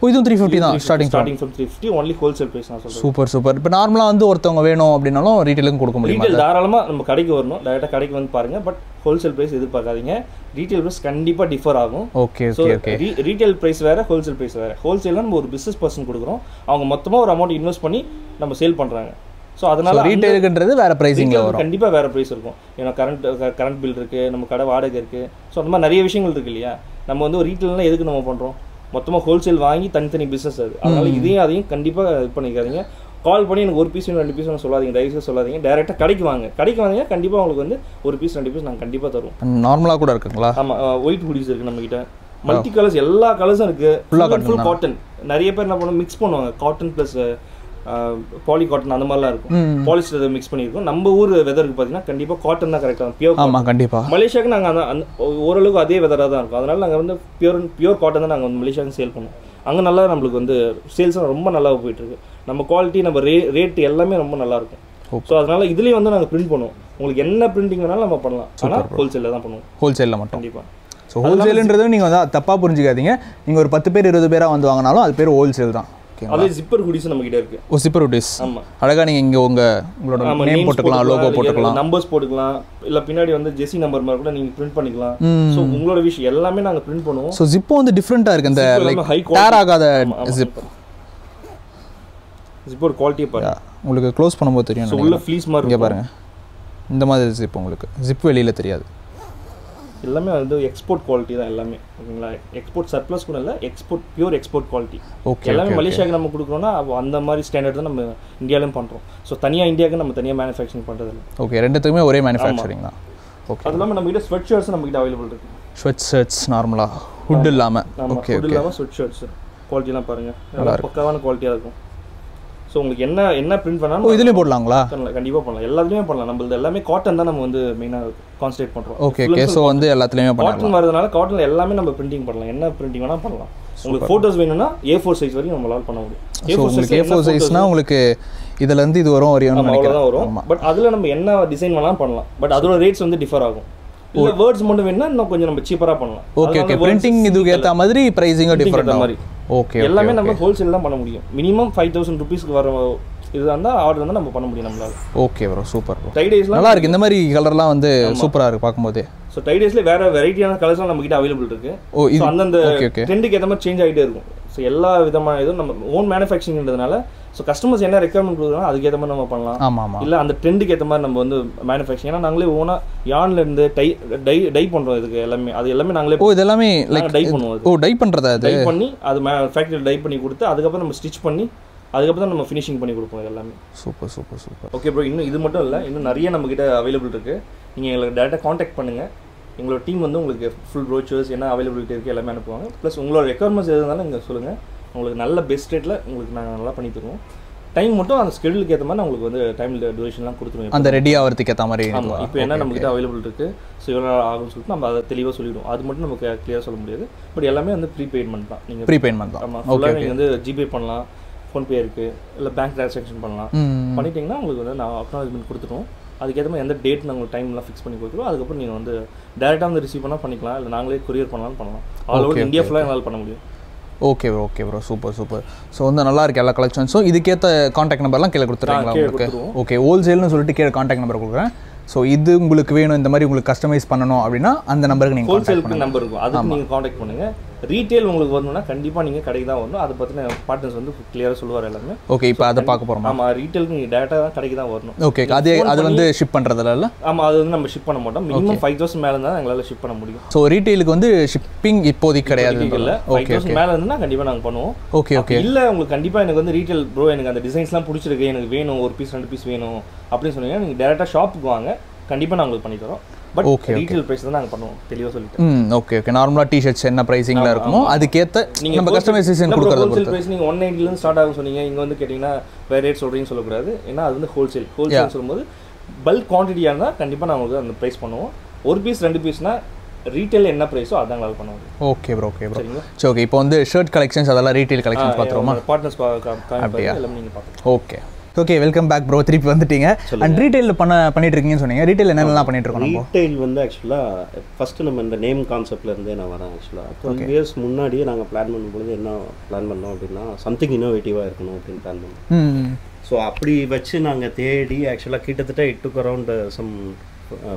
Oh, it's 350 starting from 350 only wholesale price super but normally வந்து ஒருத்தங்க வேணும் அப்படினாலும் ரீட்டெயிலுக்கு கொடுக்க முடியுமா retail தாராளமா நம்ம கடைக்கு வரணும் டைரக்டா கடைக்கு வந்து பாருங்க பட் wholesale price எதிர்பார்க்காதீங்க ரீட்டெயில் price கண்டிப்பா டிஃபர் ஆகும் okay ரீட்டெயில் price வேற wholesale price வேற wholesale நம்ம ஒரு business person கொடுக்கிறோம் அவங்க மொத்தமா ஒரு amount invest பண்ணி நம்ம சேல் பண்றாங்க so அதனால ரீட்டெயிலுக்குன்றது வேற pricingல வரும் கண்டிப்பா வேற price இருக்கும் ஏனா current bill இருக்கு நம்ம கடை வாடகை இருக்கு so அந்த மாதிரி நிறைய விஷயங்கள் இருக்கு இல்லையா நம்ம வந்து ரீட்டெயில்னா எதுக்கு நம்ம பண்றோம் மொத்தமா ஹோல்சேல் வாங்கி தனித்தனி பிசினஸ் அது. அதனால இதையும் அதையும் கண்டிப்பா இது பண்ணிக்காதீங்க. கால் பண்ணி எனக்கு ஒரு பீஸ் ரெண்டு பீஸ் சொல்லாதீங்க. டைரக்டா சொல்லாதீங்க. டைரக்டா கடைக்கு வாங்க. கடைக்கு வாங்க கண்டிப்பா உங்களுக்கு வந்து ஒரு பீஸ் ரெண்டு பீஸ் நான் கண்டிப்பா தருவோம். நார்மலா கூட இருக்குங்களா? ஆமா, ஒயிட் ஹூடிஸ் இருக்கு நம்மகிட்ட. மல்டி கலர்ஸ் எல்லா கலர்ஸும் இருக்கு. Full cotton. நிறைய பேர் என்ன பண்ணுவாங்க மிக்ஸ் பண்ணுவாங்க. காட்டன் ப்ளஸ் பாலி காட்டன் அந்த மாதிரிலாம் இருக்கும். பாலிஸ்டர் மிக்ஸ் பண்ணிருக்கோம். நம்ம ஊர் வெதருக்கு பாத்தீங்கன்னா கண்டிப்பா காட்டன் தான் கரெக்டா பியூர் காட்டன். ஆமா கண்டிப்பா. மலேசியாக்கு நாங்க ஓரளவுக்கு அதே வெதரா தான் இருக்கும். அதனால நாங்க வந்து பியூர் காட்டன் தான் நாங்க மலேசியாக்கு சேல் பண்ணுவோம். அங்க நல்லா நமக்கு வந்து சேல்ஸ் ரொம்ப நல்லா போயிட்டு இருக்கு. நம்ம குவாலிட்டி நம்ம ரேட் எல்லாமே ரொம்ப நல்லா இருக்கும். சோ அதனால இதுலயே வந்து நாங்க பிரிண்ட் பண்ணுவோம். உங்களுக்கு என்ன பிரிண்டிங் வேணாலும் நம்ம பண்ணலாம். ஆனா ஹோல்சேல்ல தான் பண்ணுவோம். ஹோல்சேல்ல மட்டும் கண்டிப்பா. சோ ஹோல்சேல்ன்றது நீங்க தப்பா புரிஞ்சிக்காதீங்க. நீங்க ஒரு 10 பேர் 20 பேரா வந்து வாங்குனாலும் அது பேர் ஹோல்சேல் தான். அதே ஜிப்பர் ஹூடிஸ் நம்ம கிட்ட இருக்கு. ஓ ஜிப்பர் ஹூடிஸ். ஆமா. அழகா நீங்க இங்க உங்களோட நேம் போட்டுக்கலாம், லோகோ போட்டுக்கலாம், நம்பர்ஸ் போட்டுக்கலாம். இல்ல பின்னாடி வந்து ஜெசி நம்பர் மாதிரி கூட நீங்க பிரிண்ட் பண்ணிக்கலாம். சோ உங்களோட விஷயம் எல்லாமே நாங்க பிரிண்ட் பண்ணுவோம். சோ ஜிப்போ வந்து டிஃபரண்டா இருக்கு. அந்த லைக் டேர் ஆகாத ஜிப். ஜிப்போட குவாலிட்டி பாருங்க. உங்களுக்கு க்ளோஸ் பண்ணும்போது தெரியும். சோ உள்ள ஃப்ளீஸ் மாதிரி இருக்கு பாருங்க. இந்த மாதிரி ஜிப் உங்களுக்கு. ஜிப் வெளியில தெரியாது. எல்லாமே வந்து எக்ஸ்போர்ட் குவாலிட்டி தான் எல்லாமே. ஓகேங்களா? எக்ஸ்போர்ட் சர்ப்ளஸ் கூட இல்ல, எக்ஸ்போர்ட் பியூர் எக்ஸ்போர்ட் குவாலிட்டி. எல்லாமே மலேசியாக்கு நம்ம கொடுக்குறோம்னா அந்த மாதிரி ஸ்டாண்டர்ட் தான் நம்ம இந்தியாலயும் பண்றோம். சோ தனியா இந்தியாக்கு நம்ம தனியா manufacturing பண்றது இல்ல. ஓகே, ரெண்டுத்துக்குமே ஒரே manufacturing தான். ஓகே. அதனால நம்ம கிட்ட ஸ்வெட் ஷர்ட்ஸ் நம்ம கிட்ட அவேilable இருக்கு. ஸ்வெட் ஷர்ட்ஸ் நார்மலா ஹுட் இல்லாம. ஓகே. ஹுட் இல்லாம ஸ்வெட் ஷர்ட்ஸ். குவாலிட்டிலாம் பாருங்க. நல்ல பக்காவான குவாலிட்டியா இருக்கும். சோ உங்களுக்கு என்ன பிரிண்ட் பண்ணாலும் இதுலயே போடலாம்ங்களா? கண்டிப்பா பண்ணலாம். எல்லாத்துலயே பண்ணலாம். நம்ம எல்லாமே காட்டன் தான் நம்ம வந்து மெயினா கான்சென்ட்ரேட் பண்றோம். ஓகே. சோ வந்து எல்லாத்துலயே பண்ணலாம். காட்டன் வரதுனால காட்டன்ல எல்லாமே நம்ம பிரிண்டிங் பண்ணலாம். என்ன பிரிண்டிங் வேணா பண்ணலாம். உங்களுக்கு போட்டோஸ் வேணும்னா A4 சைஸ் வரைக்கும் நம்மளால பண்ண முடியும். A4 சைஸ்னா உங்களுக்கு இதல இருந்து இது வரும் வரையும் நினைக்கிறேன். பட் அதுல நம்ம என்ன டிசைன் வேணா பண்ணலாம். பட் அதோட ரேட்ஸ் வந்து டிஃபர் ஆகும். இல்ல வேர்ட்ஸ் மட்டும் வேணா இன்னும் கொஞ்சம் நம்ம சீப்பரா பண்ணலாம். ஓகே. பிரிண்டிங் இதுக்கு ஏத்த மாதிரி பிரைசிங்கோ டிஃபரண்டா மாதிரி. ஓகே. எல்லாமே நம்ம ஹோல்சேல் தான் பண்ண முடியும். மினிமம் 5000 ரூபீஸ்க்கு வர இதுதான்டா ஆர்டர் வந்து நம்ம பண்ண முடியும் நம்மளால. Okay bro, super bro. டைடேஸ்லாம் நல்லா இருக்கு. இந்த மாதிரி கலர்லாம் வந்து சூப்பரா இருக்கு பாக்கும்போது. சோ டைடேஸ்ல வேற வெரைட்டியான கலர்ஸ்லாம் நம்ம கிட்ட அவேilable இருக்கு. சோ அந்த ட்ரெண்டுக்கு ஏத்த மாதிரி சேஞ்ச் ஆயிட்டே இருக்கும். சோ எல்லா விதமான இது நம்ம ஓன் manufacturingன்றதுனால சோ கஸ்டமர்ஸ் என்ன ரெக்கமெண்ட் பண்றாங்க அதுக்கு ஏத்த மாதிரி நம்ம பண்ணலாம். ஆமாமா. இல்ல அந்த ட்ரெண்டுக்கு ஏத்த மாதிரி நம்ம வந்து manufacturing ஏனா நாங்களே ஓனா yarnல இருந்து டை பண்றோம். இதுக்கு எல்லாமே அது எல்லாமே நாங்களே. ஓ, இது எல்லாமே லைக் டை பண்ணுவோம். ஓ, டை பண்றதா இது? டை பண்ணி அது ஃபேக்டரியில டை பண்ணி கொடுத்து அதுக்கு அப்புறம் நம்ம ஸ்டிட்ச் பண்ணி அதுக்கு அப்புறம் நம்ம ஃபினிஷிங் பண்ணி கொடுப்போம் எல்லாமே. சூப்பர். ஓகே bro, இன்னும் இது மட்டும் இல்ல, இன்னும் நிறைய நம்ம கிட்ட அவேilable இருக்கு. நீங்க எங்களை டைரக்டா கான்டாக்ட் பண்ணுங்க. எங்களோட டீம் வந்து உங்களுக்கு ஃபுல் ப்ரோச்சர்ஸ் என்ன அவேilability இருக்கு எல்லாமே அனுப்புவாங்க. ப்ளஸ் உங்களோட ரெக்வயர்மெண்ட்ஸ் எதுனாலும் நீங்க சொல்லுங்க. உங்களுக்கு நல்ல பெஸ்ட் ரேட்ல உங்களுக்கு நாங்க நல்லா பண்ணி தருவோம். டைம் மட்டும் அந்த ஸ்கெட்யூலுக்கு ஏத்த மாதிரி உங்களுக்கு வந்து டைம் டியூரேஷன்லாம் கொடுத்துருவோம். அந்த ரெடி ஆவறதுக்கு ஏத்த மாதிரி இப்போ என்ன நம்ம கிட்ட அவேilable இருக்கு. சோ இவ்வளவு ஆகும்னு சொல்லிட்டு நம்ம அதை தெளிவா சொல்லிடுவோம். அது மட்டும் நமக்கு கிளியரா சொல்ல முடியாது. பட் எல்லாமே வந்து ப்ரீ பேமெண்ட் தான். நீங்க ப்ரீ பேமெண்ட் தான். ஓகே. நீங்க வந்து ஜிபே பண்ணலாம், ஃபோன் பே இருக்கு, இல்ல பேங்க் ட்ரான்சாக்ஷன் பண்ணலாம். பண்ணிட்டீங்கன்னா உங்களுக்கு வந்து நான் அக்னாலஜ்மெண்ட் கொடுத்துருவோம். அதுக்கேற்ற மாதிரி எந்த டேட் நாங்கள் டைம்லாம் ஃபிக்ஸ் பண்ணி கொடுத்துருவோம். அதுக்கப்புறம் நீங்கள் வந்து டேரெக்டாக வந்து ரிசீவ் பண்ணால் பண்ணிக்கலாம். இல்லை நாங்களே கொரியர் பண்ணலாம். ஆல் ஓவர் இந்தியா ஃபுல்லாக எங்களால் பண்ண முடியும். Okay bro super. ஸோ வந்து நல்லா இருக்கு எல்லா கலெக்ஷன்ஸும். இதுக்கேற்ற காண்டாக்ட் நம்பர்லாம் கீழே கொடுத்துருக்காங்களா உங்களுக்கு? ஓகே, ஹோல்சேல்னு சொல்லிட்டு கீழே காண்டாக்ட் நம்பர் கொடுக்குறேன். ஸோ இது உங்களுக்கு வேணும், இந்த மாதிரி உங்களுக்கு கஸ்டமைஸ் பண்ணணும் அப்படின்னா அந்த நம்பருக்கு நீங்கள் ஹோல்சேலுக்கு நம்பர் இருக்கும், அதுக்கு நீங்கள் காண்டாக்ட் பண்ணுங்கள். Retail உங்களுக்கு வரணும்னா கண்டிப்பா நீங்க கடைக்கு தான் வரணும். அது பத்தின பார்ட்னர்ஸ் வந்து clear-ஆ சொல்லுவார் எல்லாமே. ஓகே, இப்போ அத பார்க்க போறோம். ஆமா, ரீட்டெயிலுக்கு நீங்க டைரக்டா தான் கடைக்கு தான் வரணும். ஓகே, அது வந்து ஷிப் பண்றதுல இல்ல. ஆமா, அது வந்து நம்ம ஷிப் பண்ண மாட்டோம். மினிமம் 5000 மேல இருந்தா எங்களால ஷிப் பண்ண முடியும். சோ ரீட்டெயிலுக்கு வந்து ஷிப்பிங் இப்போதைக்கு கிடையாது இல்ல. 5000 மேல இருந்தா கண்டிப்பா நாங்க பண்ணுவோம். Okay okay. இல்ல உங்களுக்கு கண்டிப்பா எனக்கு வந்து ரீட்டெயில் bro எனக்கு அந்த டிசைன்ஸ்லாம் பிடிச்சிருக்கு, எனக்கு வேணும் ஒரு பீஸ் ரெண்டு பீஸ் வேணும் அப்படி சொன்னீங்க நீங்க டைரக்டா ஷாப்புக்கு வாங்க. கண்டிப்பா நான் உங்களுக்கு பண்ணி தரோம். But okay, retail price தான் நாங்க பண்ணுவோம் தெளிவா சொல்லிட்டேன். Okay okay. நார்மலா டி-ஷர்ட்ஸ் என்ன பிரைசிங்ல இருக்குமோ அதுக்கேத்த நம்ம கஸ்டமைசேஷன் கொடுக்கறது. ஹோல்சேல் பிரைஸ் நீங்க 190 ல இருந்து ஸ்டார்ட் ஆகும் சொன்னீங்க. இங்க வந்து கேட்டிங்கனா வேற ரேட் சொல்றீங்கன்னு சொல்ல கூடாது. ஏன்னா அது வந்து ஹோல்சேல். ஹோல்சேல் சொல்லும்போது பல்க் குவாண்டிட்டியா இருந்தா கண்டிப்பா நான் உங்களுக்கு அந்த பிரைஸ் பண்ணுவோம். ஒரு பீஸ் ரெண்டு பீஸ்னா ரீட்டெயில் என்ன பிரைஸோ அதான் நான் பண்ணுவேன். Okay bro, okay bro. சரி, ஓகே. இப்போ வந்து ஷர்ட் கலெக்ஷன்ஸ் அதெல்லாம் ரீட்டெயில் கலெக்ஷன்ஸ் பாத்துறோமா? பார்ட்னர்ஸ் காம்பெனி எல்லாம் நீங்க பாத்துங்க. Okay. Okay, welcome back bro. திருப்பி வந்துட்டீங்க. அண்ட் ரீட்டெயில் பண்ணிட்டு இருக்கீங்கன்னு சொன்னீங்க. ரீட்டெயில் என்னெல்லாம் பண்ணிட்டு இருக்கோம்? ரீட்டெயில் வந்து ஆக்சுவலாக ஃபர்ஸ்ட் நம்ம இந்த நேம் கான்செப்ட்ல இருந்தே நான் வரேன். ஆக்சுவலாக 12 years முன்னாடியே நாங்கள் பிளான் பண்ணும்பொழுது என்ன பிளான் பண்ணோம் அப்படின்னா சம்திங் இன்னோவேட்டிவாக இருக்கணும் அப்படின்னு பிளான் பண்ணோம். ஸோ அப்படி வச்சு நாங்கள் தேடி ஆக்சுவலாக கிட்டத்தட்ட it took around some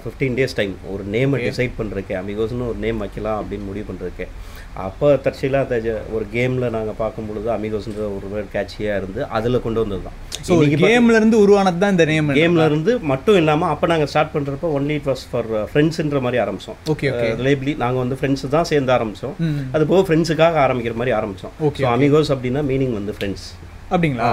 15 days time ஒரு நேமை டிசைட் பண்ணுறக்கேன். அமிகோஸ்னு ஒரு நேம் வைக்கலாம் அப்படின்னு முடிவு பண்ணுறக்கேன். அப்போ தற்செயலாக அதை ஒரு கேமில் நாங்கள் பார்க்கும்பொழுது அமிகோஸ்ன்ற ஒரு வேர்ட் கேட்சியாக இருந்து அதில் கொண்டு வந்தது தான். ஸோ கேம்லேருந்து உருவானது தான் இந்த நேம். கேம்லேருந்து மட்டும் இல்லாமல் அப்போ நாங்கள் ஸ்டார்ட் பண்ணுறப்போ ஒன்லி இட் வாஸ் ஃபார் ஃப்ரெண்ட்ஸுன்ற மாதிரி ஆரம்பித்தோம். ஓகே, லேபிளி நாங்கள் வந்து ஃப்ரெண்ட்ஸு தான் சேர்ந்து ஆரம்பித்தோம். அது போக ஃப்ரெண்ட்ஸுக்காக ஆரம்பிக்கிற மாதிரி ஆரம்பித்தோம். ஓகே, அமிகோஸ் அப்படின்னா மீனிங் வந்து ஃப்ரெண்ட்ஸ் அப்படிங்களா?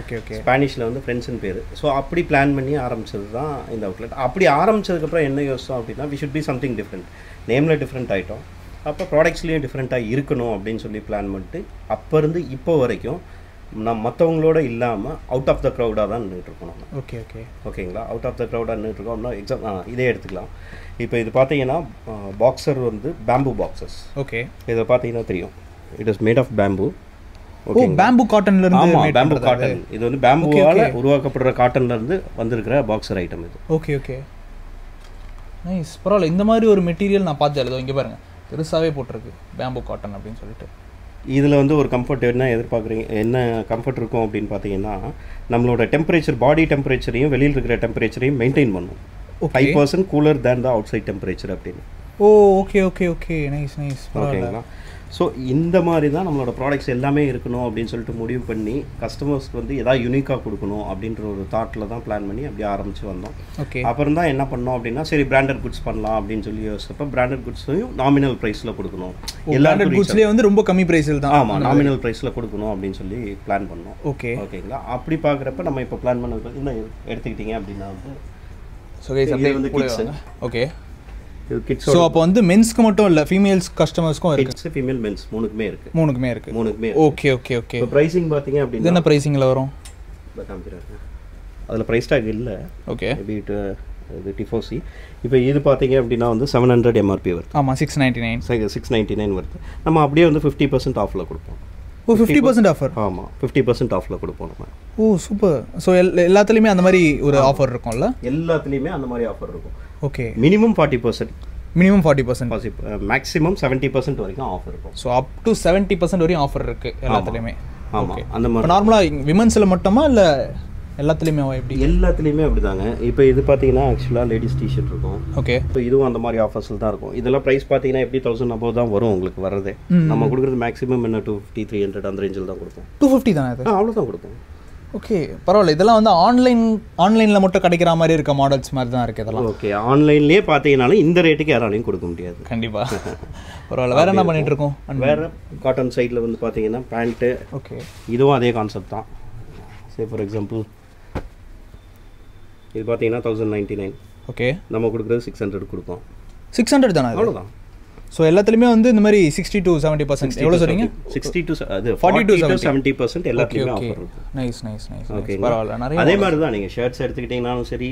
Okay okay. ஸ்பானிஷில் வந்து ஃப்ரெண்ட்ஸுன்னு பேர். ஸோ அப்படி பிளான் பண்ணி ஆரம்பித்தது தான் இந்த அவுட்லெட். அப்படி ஆரம்பித்ததுக்கப்புறம் என்ன யோசித்தோம் அப்படின்னா we should be something different. நேமில் டிஃப்ரெண்ட் ஆகிட்டோம், அப்போ ப்ராடக்ட்ஸ்லேயும் டிஃப்ரெண்ட்டாக இருக்கணும் அப்படின்னு சொல்லி பிளான் பண்ணிட்டு அப்போ இருந்து இப்போ வரைக்கும் நான் மற்றவங்களோட இல்லாமல் அவுட் ஆஃப் த க்ரௌடாக தான் நின்றுட்டுருக்கோம் நம்ம. Okay okay. ஓகேங்களா, அவுட் ஆஃப் த க்ரௌடாக நின்றுட்டுருக்கோம் அப்படின்னா எக்ஸாம் இதே எடுத்துக்கலாம். இப்போ இது பார்த்தீங்கன்னா பாக்ஸர் வந்து பேம்பூ பாக்ஸஸ். ஓகே, இதை பார்த்தீங்கன்னா தெரியும் it is made of bamboo. Oh, bamboo காட்டன்ல இருந்து மேட். ஆமா, பேம்பூ காட்டன். இது வந்து பேம்பூவால உருவாக்கப்படுற காட்டன்ல இருந்து வந்திருக்கிற பாக்ஸர் ஐட்டம் இது. Okay okay, nice. பரவாயில்ல, இந்த மாதிரி ஒரு மெட்டீரியல் நான் பார்த்து எழுதுவோம். இங்கே பாருங்க பெருசாகவே போட்டிருக்கு பேம்பூ காட்டன் அப்படின்னு சொல்லிட்டு. இதில் வந்து ஒரு கம்ஃபர்ட் என்ன எதிர்பார்க்குறீங்க, என்ன கம்ஃபர்ட் இருக்கும் அப்படின்னு பார்த்தீங்கன்னா நம்மளோட டெம்பரேச்சர், பாடி டெம்பரேச்சரையும் வெளியில் இருக்கிற டெம்பரேச்சரையும் மெயின்டைன் பண்ணும். 5% cooler than the outside temperature அப்படின்னு. Oh okay okay okay, nice nice. ஓகேங்களா, ஸோ இந்த மாதிரி தான் நம்மளோட ப்ராடக்ட்ஸ் எல்லாமே இருக்கணும் அப்படின்னு சொல்லிட்டு முடிவு பண்ணி கஸ்டமர்ஸ்க்கு வந்து எதாவது யூனிக்காக கொடுக்கணும் அப்படின்ற ஒரு தாட்டில் தான் பிளான் பண்ணி அப்படியே ஆரம்பித்து வந்தோம். ஓகே, அப்புறம் தான் என்ன பண்ணோம் அப்படின்னா சரி பிராண்டட் குட்ஸ் பண்ணலாம் அப்படின்னு சொல்லி யோசிச்சப்போ பிராண்டட் குட்ஸையும் நாமினல் ப்ரைஸில் கொடுக்கணும். எல்லாரும் குட்ஸ்லேயே வந்து ரொம்ப கம்மி ப்ரைஸில் தான். ஆமாம், நாமினல் ப்ரைஸில் கொடுக்கணும் அப்படின்னு சொல்லி பிளான் பண்ணோம். ஓகே ஓகேங்களா. அப்படி பார்க்குறப்ப நம்ம இப்போ பிளான் பண்ணது இந்த எடுத்துக்கிட்டிங்க அப்படின்னா வந்து ஓகே கிட்ஸ். சோ அப்ப வந்து மென்ஸ்க்கு மட்டும் இல்ல ஃபீமேல்ஸ் கஸ்டமர்ஸ்க்கும் இருக்கு. கிட்ஸ், ஃபீமேல், மென்ஸ் மூணுக்குமே இருக்கு. மூணுக்குமே. Okay okay okay. So pricing பாத்தீங்க அப்படினா என்ன பிரைசிங்ல வரும்? அதுல பிரைஸ் டாக் இல்ல. ஓகே, மேபி இது டிஃபோசி. இப்போ இது பாத்தீங்க அப்படினா வந்து 700 MRP வருது. ஆமா, 699 வருது. நம்ம அப்படியே வந்து 50% ஆஃப்ல கொடுப்போம். ஓ, 50% ஆஃபர். ஆமா, 50% ஆஃப்ல கொடுப்போம் நம்ம. ஓ சூப்பர். சோ எல்லாத்துலயுமே அந்த மாதிரி ஒரு ஆஃபர் இருக்கும்ல? எல்லாத்துலயுமே அந்த மாதிரி ஆஃபர் இருக்கும். Okay, minimum 40%. Minimum 40% possible, maximum 70% வரைக்கும் ஆஃபர் இருக்கும். ஸோ அப் டு 70% வரைக்கும் ஆஃபர் இருக்கு எல்லாத்துலேயுமே. ஆமாம், அந்த மாதிரி நார்மலாக விமன்ஸில் மட்டுமா இல்லை எல்லாத்துலேயுமே? எப்படி எல்லாத்துலேயுமே அப்படி தாங்க. இப்போ இது பார்த்தீங்கன்னா ஆக்சுவலாக லேடிஸ் டிஷர்ட் இருக்கும். ஓகே, இப்போ இதுவும் அந்த மாதிரி ஆஃபர்ஸில் தான் இருக்கும். இதெல்லாம் ப்ரைஸ் பார்த்தீங்கன்னா எப்படி 1000 above தான் வரும் உங்களுக்கு வர்றது. நம்ம கொடுக்குறது மேக்ஸிமம் என்ன 250-300 அந்த ரேஞ்சில் தான் கொடுப்போம். 250 தான் இது. அவ்வளோ தான் கொடுப்போம். ஓகே, பரவாயில்ல. இதெல்லாம் வந்து ஆன்லைனில் மட்டும் கிடைக்கிற மாதிரி இருக்க மாடல்ஸ் மாதிரி தான் இருக்குது இதெல்லாம். ஓகே, ஆன்லைன்லேயே பார்த்தீங்கன்னாலும் இந்த ரேட்டுக்கு யாராலையும் கொடுக்க முடியாது கண்டிப்பாக. பரவாயில்ல. வேறு என்ன பண்ணிகிட்டு இருக்கோம்? வேறு காட்டன் சைடில் வந்து பார்த்தீங்கன்னா பேண்ட்டு. ஓகே, இதுவும் அதே கான்செப்ட் தான். சரி, ஃபார் எக்ஸாம்பிள் இது பார்த்தீங்கன்னா 1099. ஓகே, நம்ம கொடுக்குறது 600 கொடுப்போம். 600 தானே? அவ்வளோதான். ஸோ எல்லாத்துலேயுமே வந்து இந்த மாதிரி 60-70%. எவ்வளோ சொல்றீங்க? 40-70% எல்லாத்துலேயுமே ஆஃபர் இருக்கு. Nice nice nice. ஓகே, பரவாயில்ல. நிறைய அதே மாதிரி தான் நீங்கள் ஷர்ட்ஸ் எடுத்துக்கிட்டீங்கனாலும் சரி,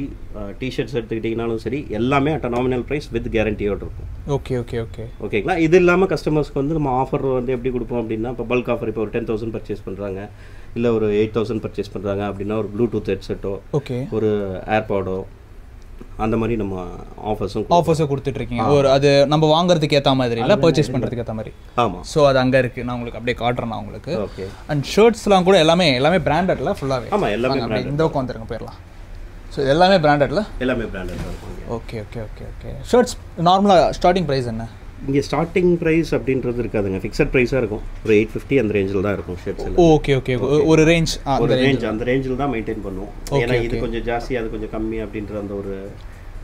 டிஷர்ட்ஸ் எடுத்துக்கிட்டீங்கனாலும் சரி, எல்லாமே அட் நாமினல் ப்ரைஸ் வித் கேரண்டியோடு இருக்கும். ஓகே ஓகே ஓகே ஓகேங்களா. இது இல்லாமல் கஸ்டமர்ஸ்க்கு வந்து நம்ம ஆஃபர் வந்து எப்படி கொடுப்போம் அப்படின்னா இப்போ பல்க் ஆஃபர், இப்போ ஒரு 10,000 பர்ச்சேஸ் பண்ணுறாங்க, இல்லை ஒரு 8,000 பர்ச்சேஸ் பண்ணுறாங்க அப்படின்னா ஒரு ப்ளூடூத் ஹெட்செட்டோ, ஓகே, ஒரு ஏர்பாடோ அந்த மாதிரி நம்ம ஆஃபர்ஸும் கொடுத்துட்டு இருக்கீங்க. ஒரு அது நம்ம வாங்குறதுக்கு ஏற்ற மாதிரி இல்லை, பர்ச்சேஸ் பண்ணுறதுக்கு ஏற்ற மாதிரி. ஆமாம், ஸோ அது அங்கே இருக்குது. நான் உங்களுக்கு அப்படியே காட்டுறேன் நான் உங்களுக்கு. ஓகே, அண்ட் ஷர்ட்ஸ்லாம் கூட எல்லாமே பிராண்டட்ல ஃபுல்லாகவே. ஆமாம், எல்லாமே இந்த உட்காந்துருங்க போயிடலாம். ஸோ எல்லாமே பிராண்டட்ல. Okay okay okay okay. Shirts நார்மலாக ஸ்டார்டிங் ப்ரைஸ் என்ன? இங்க ஸ்டார்டிங் பிரைஸ் அப்படின்றது இருக்காதுங்க, ஃபிக்ஸட் பிரைஸா இருக்கும். ஒரு 850 அந்த ரேஞ்சில தான் இருக்கும் ஷர்ட்ஸ். ஓகே ஓகே, ஒரு ரேஞ்ச், அந்த ரேஞ்சில தான் மெயின்டெய்ன் பண்ணுவோம். ஏனா இது கொஞ்சம் ஜாஸ்தி அது கொஞ்சம் கம்மி அப்படின்ற அந்த ஒரு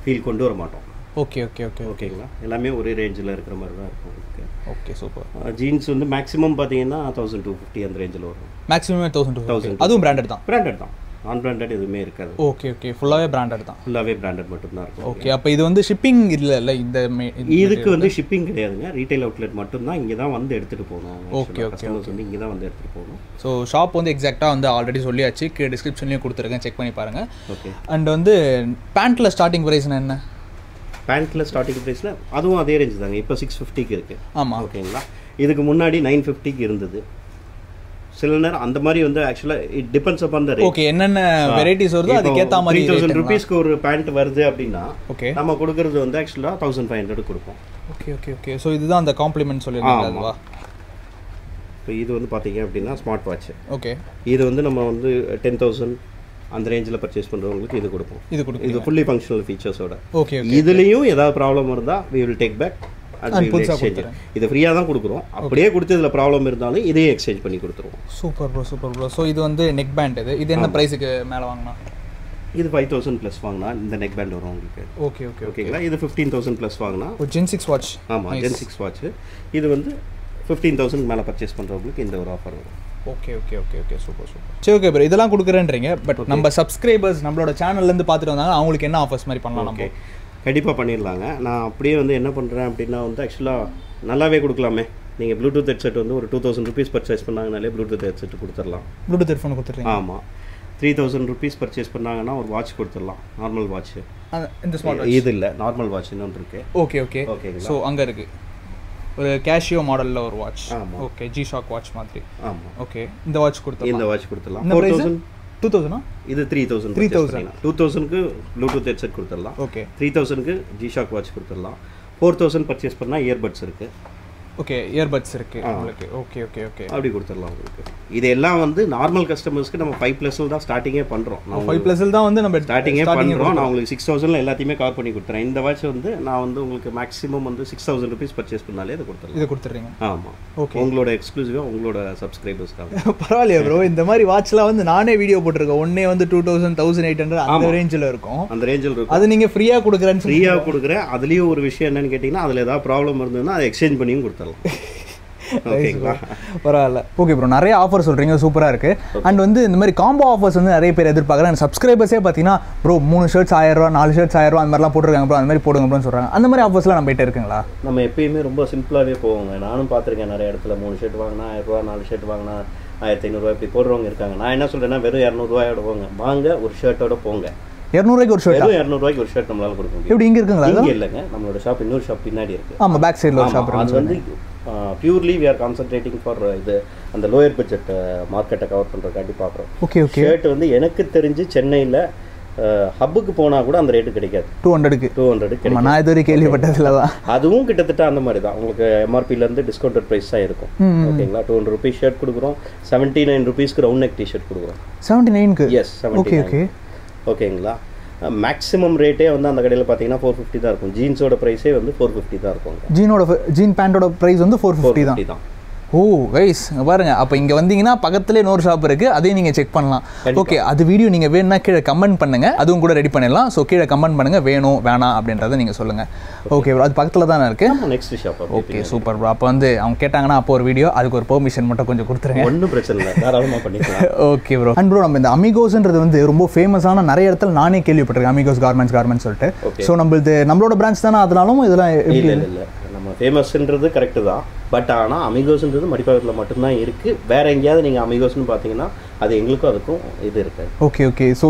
ஃபீல் கொண்டு வர மாட்டோம். ஓகே ஓகே ஓகே ஓகேங்களா, எல்லாமே ஒரே ரேஞ்சில இருக்கிற மாதிரி தான் இருக்கும். Okay okay super. ஜீன்ஸ் வந்து மேக்ஸिमम பாத்தீங்கன்னா 1250 அந்த ரேஞ்சில வரும். மேக்ஸिमम 1250, அதுவும் பிராண்டட் தான். பிராண்டட் தான், நான் பிராண்டட் எதுவுமே இருக்காது. ஓகே ஓகே, ஃபுல்லாவே பிராண்டட் தான். ஃபுல்லாவே பிராண்டட் மட்டும் தான் இருக்கும். ஓகே, அப்ப இது வந்து ஷிப்பிங் இல்ல, இந்த இதுக்கு வந்து ஷிப்பிங் கிடையாதுங்க. ரீட்டைல் அவுட்லெட் மட்டும் தான், இங்க தான் வந்து எடுத்துட்டு போறோம். ஓகே ஓகே, வந்து இங்க தான் வந்து எடுத்துட்டு போறோம். சோ ஷாப் வந்து எக்ஸாக்ட்டா வந்து ஆல்ரெடி சொல்லியாச்சு, டிஸ்கிரிப்ஷன்லயே கொடுத்திருக்கேன், செக் பண்ணி பாருங்க. ஓகே, அண்ட் வந்து பேண்ட்ல ஸ்டார்டிங் பிரைஸ் என்ன? பேண்ட்ல ஸ்டார்டிங் பிரைஸ்ல அதுவும் அதே ரேஞ்ச் தாங்க. இப்போ 650க்கு இருக்கு. ஆமா ஓகேங்களா, இதுக்கு முன்னாடி 950க்கு இருந்தது. சிலனர் அந்த மாதிரி வந்து actually it depends upon the rate. Okay, என்னென்ன வெரைட்டிஸ் வருதோ அதுக்கு ஏத்த மாதிரி 3000 ரூபாய்க்கு ஒரு பேண்ட் வருது அப்படினா நம்ம கொடுக்கிறது வந்து एक्चुअली 1500 கொடுப்போம். ஓகே ஓகே ஓகே, சோ இதுதான் அந்த காம்ப்ளிமென்ட் சொல்லிருந்தாங்க அதுவா. இப்போ இது வந்து பாத்தீங்க அப்படினா ஸ்மார்ட் வாட்ச். ஓகே, இது வந்து நம்ம வந்து 10000 அந்த ரேஞ்சில பர்சேஸ் பண்றவங்களுக்கு இது கொடுப்போம். இது கொடுப்போம், இது ஃபுல்லி ஃபங்க்ஷனல் ஃபீச்சர்ஸோட. ஓகே ஓகே, இதுலயும் ஏதாவது ப்ராப்ளம் இருந்தா we will take back. இது ஃப்ரீயா தான் குடுக்குறோம். அப்படியே கொடுத்ததுல ப்ராப்ளம் இருந்தாலும் இதே எக்ஸ்சேஞ்ச் பண்ணி கொடுத்துருவோம். Super bro, super bro. So இது வந்து நெக் பேண்ட். இது இது என்ன பிரைஸ்க்கு மேல வாங்குனா? இது 5000 + வாங்குனா இந்த நெக் பேண்ட் வரும் உங்களுக்கு. ஓகே ஓகே ஓகேங்களா, இது 15000 + வாங்குனா ஒரு Gen 6 வாட்ச். ஆமா, Gen 6 வாட்ச். இது வந்து 15000 மேல பர்சேஸ் பண்றவங்களுக்கு இந்த ஒரு ஆஃபர் வரும். Okay okay okay okay super super. சரி ஓகே ப்ரோ, இதெல்லாம் குடுக்குறேன்றீங்க, பட் நம்ம சப்ஸ்கிரைபர்ஸ் நம்மளோட சேனல்ல இருந்து பார்த்துட்டு வந்தாங்க, அவங்களுக்கு என்ன ஆஃபர்ஸ் மாதிரி பண்ணலாம் நம்ம? கண்டிப்பாக பண்ணிடலாங்க. நான் அப்படியே வந்து என்ன பண்ணுறேன் அப்படின்னா வந்து ஆக்சுவலாக நல்லாவே கொடுக்கலாமே. நீங்கள் ப்ளூடூத் ஹெட்செட் வந்து ஒரு 2000 ரூபீஸ் பர்ச்சேஸ் பண்ணாங்கனாலே ப்ளூடூத் ஹெட்செட் கொடுத்துடலாம். ப்ளூடூத் ஹெட்ஃபோன் கொடுத்துருங்க. ஆமாம், 3000 ரூபீஸ் பர்ச்சேஸ் பண்ணாங்கன்னா ஒரு வாட்ச் கொடுத்துடலாம். நார்மல் வாட்ச், இந்த ஸ்மார்ட் வாட்ச் இது இல்லை, நார்மல் வாட்ச்னு ஒன்று இருக்குது. ஓகே ஓகே ஓகே, ஸோ அங்கே இருக்குது ஒரு Casio மாடலில் ஒரு வாட்ச். ஆமாம் ஓகே, G-Shock வாட்ச் மாதிரி. ஆமாம் ஓகே, இந்த வாட்ச் கொடுத்துடலாம். இந்த வாட்ச் கொடுத்துடலாம். 2000 இது 3000. 2000 க்கு Bluetooth headset கொடுத்துறலாம். ஓகே, 3000 க்கு G-Shock watch கொடுத்துறலாம். 4000 பர்சேஸ் பண்ணா earbuds இருக்கு. ஓகே, earbuds இருக்கு உங்களுக்கு. ஓகே ஓகே ஓகே, அப்படி கொடுத்துறலாம் உங்களுக்கு. இதெல்லாம் வந்து நார்மல் கஸ்டமர்ஸ்க்கு நம்ம 5+ தான் ஸ்டார்டிங்கே பண்றோம். நான் 5+ தான் வந்து நம்ம ஸ்டார்டிங்கே பண்றோம். நான் உங்களுக்கு 6000 ல எல்லாத்தையுமே கவர் பண்ணி கொடுத்துறேன். இந்த வாட்ச் வந்து நான் வந்து உங்களுக்கு maximum வந்து 6000 rupees பர்சேஸ் பண்ணாலே இது கொடுத்துறலாம். இது கொடுத்துறீங்க. ஆமா ஓகே, உங்களோட எக்ஸ்க்ளூசிவா உங்களோட சப்ஸ்கிரைபர்ஸ்க்காக. பரவாயில்லை bro, இந்த மாதிரி வாட்ச்லாம் வந்து நானே வீடியோ போட்டுருக்கேன். ஒண்ணே வந்து 2000 1800 அந்த ரேஞ்சில இருக்கும். அந்த ரேஞ்சில இருக்கும். அது நீங்க ஃப்ரீயா கொடுக்கறேன்னு ஃப்ரீயா கொடுக்கறேன். அதுலயே ஒரு விஷயம் என்னன்னு கேட்டிங்கன்னா, அதுல ஏதாவது ப்ராப்ளம் இருந்ததுன்னா அதை எக்ஸ்சேஞ்ச் பண்ணியும் கொடுத்துறலாம். ஓகேங்களா, பரவாயில்ல. ஓகே ப்ரோ, நிறைய ஆஃபர் சொல்கிறீங்க, சூப்பராக இருக்குது. அண்ட் வந்து இந்த மாதிரி காம்போ ஆஃபர்ஸ் வந்து நிறைய பேர் எதிர்பார்க்குறேன். அண்ட் சப்ஸ்கிரைபர்ஸே பார்த்தீங்கன்னா ப்ரோ 3 ஷர்ட்ஸ் 1000 ரூபா, 4 ஷர்ட்ஸ் 1000 ரூபா அந்த மாதிரிலாம் போட்டிருக்காங்க ப்ரோ, அந்த மாதிரி போடுங்க ப்ரோன்னு சொல்கிறாங்க. அந்த மாதிரி ஆஃபர்ஸ்லாம் நம்மகிட்ட இருக்குங்களா? நம்ம எப்பயுமே ரொம்ப சிம்பிளாகவே போவோங்க. நானும் பார்த்துருக்கேன் நிறைய இடத்துல 3 ஷர்ட் வாங்கினா 1000 ரூபா, 4 ஷர்ட் வாங்கினா 1500 ரூபா இப்படி போடுறவங்க இருக்காங்க. நான் என்ன சொல்கிறேன்னா, வெறும் 200 ரூபாயோட போங்க. வாங்க, ஒரு ஷர்ட்டோட போங்க. 200க்கு ஒரு ஷர்ட், 200க்கு ஒரு ஷர்ட் நம்மளால கொடுக்க முடியும். இப்படி இங்க இருக்குங்களா? இங்க இல்லங்க, நம்மளோட ஷாப் இன்னொரு ஷாப் பின்னாடி இருக்கு. ஆமா, பேக் சைடுல ஒரு ஷாப் இருக்கு. அது வந்து purely we are concentrating for இது அந்த லோயர் பட்ஜெட் மார்க்கெட்ட கவர் பண்றதுக்காக பாக்குறோம். ஓகே ஓகே, ஷர்ட் வந்து எனக்கு தெரிஞ்சு சென்னையில ஹப்புக்கு போனா கூட அந்த ரேட் கிடைக்காது. 200க்கு நான் இது வரை கேள்விப்பட்டதில்ல. அதுவும் கிட்டத்தட்ட அந்த மாதிரி தான் உங்களுக்கு எம்ஆர்பில இருந்து டிஸ்கவுண்டட் பிரைஸ் தான் இருக்கும். ஓகேங்களா, 200 ரூபாய் ஷர்ட் கொடுக்குறோம். 79 ரூபாய்க்கு ரவுண்ட் நெக் டி-ஷர்ட் கொடுக்குறோம். 79க்கு? எஸ், 79. ஓகே ஓகே ஓகேங்களா, மேக்ஸிமம் ரேட்டே வந்து அந்த கடையில் பார்த்தீங்கன்னா 450 தான் இருக்கும். ஜீன்ஸோட ப்ரைஸே வந்து 450 தான் இருக்கும். ஜீனோட ஜீன் பேண்டோட ப்ரைஸ் வந்து 450 தான். ஓ கைஸ் பாருங்க, அப்போ இங்கே வந்தீங்கன்னா பக்கத்துலேயே இன்னொரு ஷாப் இருக்குது, அதையும் நீங்கள் செக் பண்ணலாம். ஓகே, அது வீடியோ நீங்கள் வேணும்னா கீழே கமெண்ட் பண்ணுங்கள், அதுவும் கூட ரெடி பண்ணிடலாம். ஸோ கீழே கமெண்ட் பண்ணுங்கள், வேணும் வேணாம் அப்படின்றத நீங்கள் சொல்லுங்கள். ஓகே ப்ரோ, அது பக்கத்தில் தானே இருக்குது next shop. Okay super bro. அப்போ வந்து அவங்க கேட்டாங்கன்னா அப்போ ஒரு வீடியோ, அதுக்கு ஒரு பெர்மிஷன் மட்டும் கொஞ்சம் கொடுத்துருங்க. ஒன்றும் பிரச்சனை இல்லை, தாராளமாக பண்ணிக்கலாம். Okay bro. அண்ட் ப்ரோ, நம்ம இந்த அமிகோஸ்ன்றது வந்து ரொம்ப ஃபேமஸான, நிறைய இடத்துல நானே கேள்விப்பட்டிருக்கேன் அமிகோஸ் கார்மெண்ட்ஸ் சொல்லிட்டு. ஸோ நம்மளுது நம்மளோட பிரான்ச் தானே, அதனாலும் இதெல்லாம் இல்லை நம்ம ஃபேமஸ்ன்றது கரெக்டு தான். பட் ஆனால் அமிகோஸ்ன்றது மடிப்பாக்கத்தில் மட்டும்தான் இருக்குது. வேறு எங்கேயாவது நீங்கள் அமிகோஸ்ன்னு பார்த்தீங்கன்னா அது எங்களுக்கும் அதுக்கும் இது இருக்காது. ஓகே ஓகே, ஸோ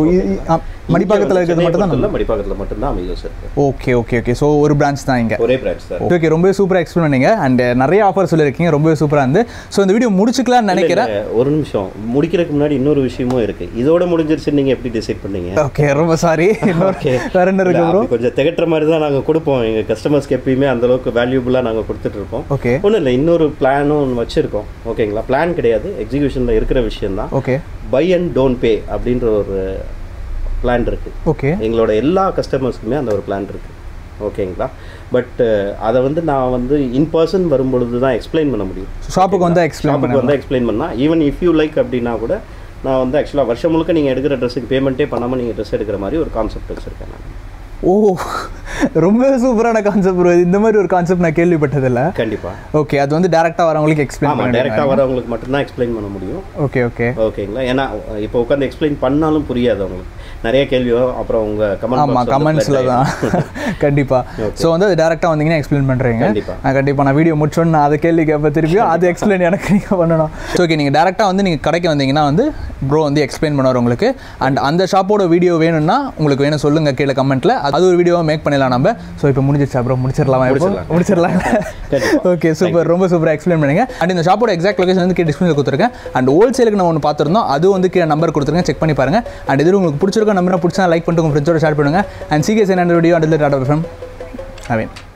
மடிப்பாக்கத்தில் இருக்கிறது மட்டும் தான். இல்லை, மடிப்பாக்கத்தில் மட்டும்தான் அமிகோஸ் இருக்குது. ஓகே ஓகே ஓகே, ஸோ ஒரு பிரான்ச் தான் இங்கே, ஒரே பிரான்ச் தான். ஓகே, ரொம்பவே சூப்பராக எக்ஸ்பிளைன் பண்ணிங்க அண்ட் நிறைய ஆஃபர் சொல்லியிருக்கீங்க, ரொம்பவே சூப்பராக இருந்து. ஸோ இந்த வீடியோ முடிச்சுக்கலாம்னு நினைக்கிறேன். ஒரு நிமிஷம், முடிக்கிறதுக்கு முன்னாடி இன்னொரு விஷயமும் இருக்குது. இதோட முடிஞ்சிருச்சு நீங்கள் எப்படி டிசைட் பண்ணீங்க? ஓகே, ரொம்ப சாரி. ஓகே, வேறு என்ன இருக்கு? கொஞ்சம் திகட்டுற மாதிரி தான் நாங்கள் கொடுப்போம். எங்கள் கஸ்டமர்ஸ்க்கு எப்பயுமே அந்தளவுக்கு வேல்யூபுல்லாக நாங்கள் கொடுத்துட்ருப்போம். ஓகே, ஒன்றும் இல்லை, இன்னொரு பிளானும் ஒன்று வச்சுருக்கோம். ஓகேங்களா, பிளான் கிடையாது, எக்ஸிக்யூஷனில் இருக்கிற விஷயந்தான். Okay, buy and don't pay அப்படின்ற ஒரு பிளான் இருக்குது. ஓகே, எங்களோட எல்லா கஸ்டமர்ஸ்க்குமே அந்த ஒரு பிளான் இருக்குது. ஓகேங்களா. பட் அதை வந்து நான் வந்து இன் பர்சன் வரும்பொழுது தான் எக்ஸ்பிளைன் பண்ண முடியும். ஷாப்புக்கு வந்து எக்ஸ்பிளைன் பண்ணால் ஈவன் இஃப் யூ லைக் அப்படின்னா கூட நான் வந்து ஆக்சுவலாக வருஷம் முழுக்க நீங்கள் எடுக்கிற ட்ரெஸ்ஸுக்கு பேமெண்ட்டே பண்ணாமல் நீங்கள் ட்ரெஸ் எடுக்கிற மாதிரி ஒரு கான்செப்ட் வச்சுருக்கேன் நான். ஓ ரொம்ப சூப்பரான கான்செப்ட். இந்த மாதிரி ஒரு கான்செப்ட் நான் கேள்விப்பட்டதில்லை. கண்டிப்பாக ஓகே. அது வந்து டேரெக்டாக வரவங்களுக்கு எக்ஸ்பிளைன் பண்ணலாம். டேரெக்டாக வரவங்களுக்கு மட்டும்தான் எக்ஸ்பிளைன் பண்ண முடியும். ஓகே ஓகே ஓகேங்களா. ஏன்னா இப்போ உட்காந்து எக்ஸ்பிளைன் பண்ணாலும் புரியாது அவங்களுக்கு. நிறைய கேள்வி வரும் அப்புறம் உங்கள் கமெண்ட். ஆமாம் கமெண்ட்ஸில் தான் கண்டிப்பாக. ஸோ வந்து அது டேரெக்டாக வந்தீங்கன்னா எக்ஸ்பிளைன் பண்ணுறீங்க. கண்டிப்பாக கண்டிப்பாக நான் வீடியோ முடிச்சோன்னு நான் அதை கேள்வி கேட்ப திருப்பியும் அது எக்ஸ்பிளைன் எனக்கு நீங்கள் பண்ணணும். ஓகே நீங்கள் டேரெக்டாக வந்து நீங்கள் கடைக்கு வந்தீங்கன்னா வந்து ப்ரோ வந்து எக்ஸ்பிளைன் பண்ணுவார் உங்களுக்கு. அண்ட் அந்த ஷாப்போட வீடியோ வேணும்னா உங்களுக்கு வேணும் சொல்லுங்கள் கீழே கமெண்ட்டில். அது ஒரு வீடியோவை மேக் பண்ணிடலாம் நம்ம. ஸோ இப்போ முடிஞ்சிச்சா ப்ரோ? முடிச்சிடலாம். Okay super. ரொம்ப சூப்பராக எக்ஸ்பிளைன் பண்ணுங்க. அண்ட் இந்த ஷாப்போட எக்ஸாக்ட் லொகேஷன் வந்து கீழே டிஸ்கிரிப்ஷனில் கொடுத்துருக்கேன். அண்ட் ஹோல்சேலுக்கு நான் ஒன்று பார்த்துருந்தோம், அது வந்து கீழே நம்பர் கொடுத்துருங்க, செக் பண்ணி பாருங்கள். அண்ட் இது உங்களுக்கு பிடிச்சிருக்க நம்பரை பிடிச்சா லைக் பண்ணிட்டு உங்கள் ஃப்ரெண்ட்ஸோட ஷேர் பண்ணுங்கள். அண்ட் சீக்கிரம் வீடியோ அண்ட் டாட் எஃப்எம்.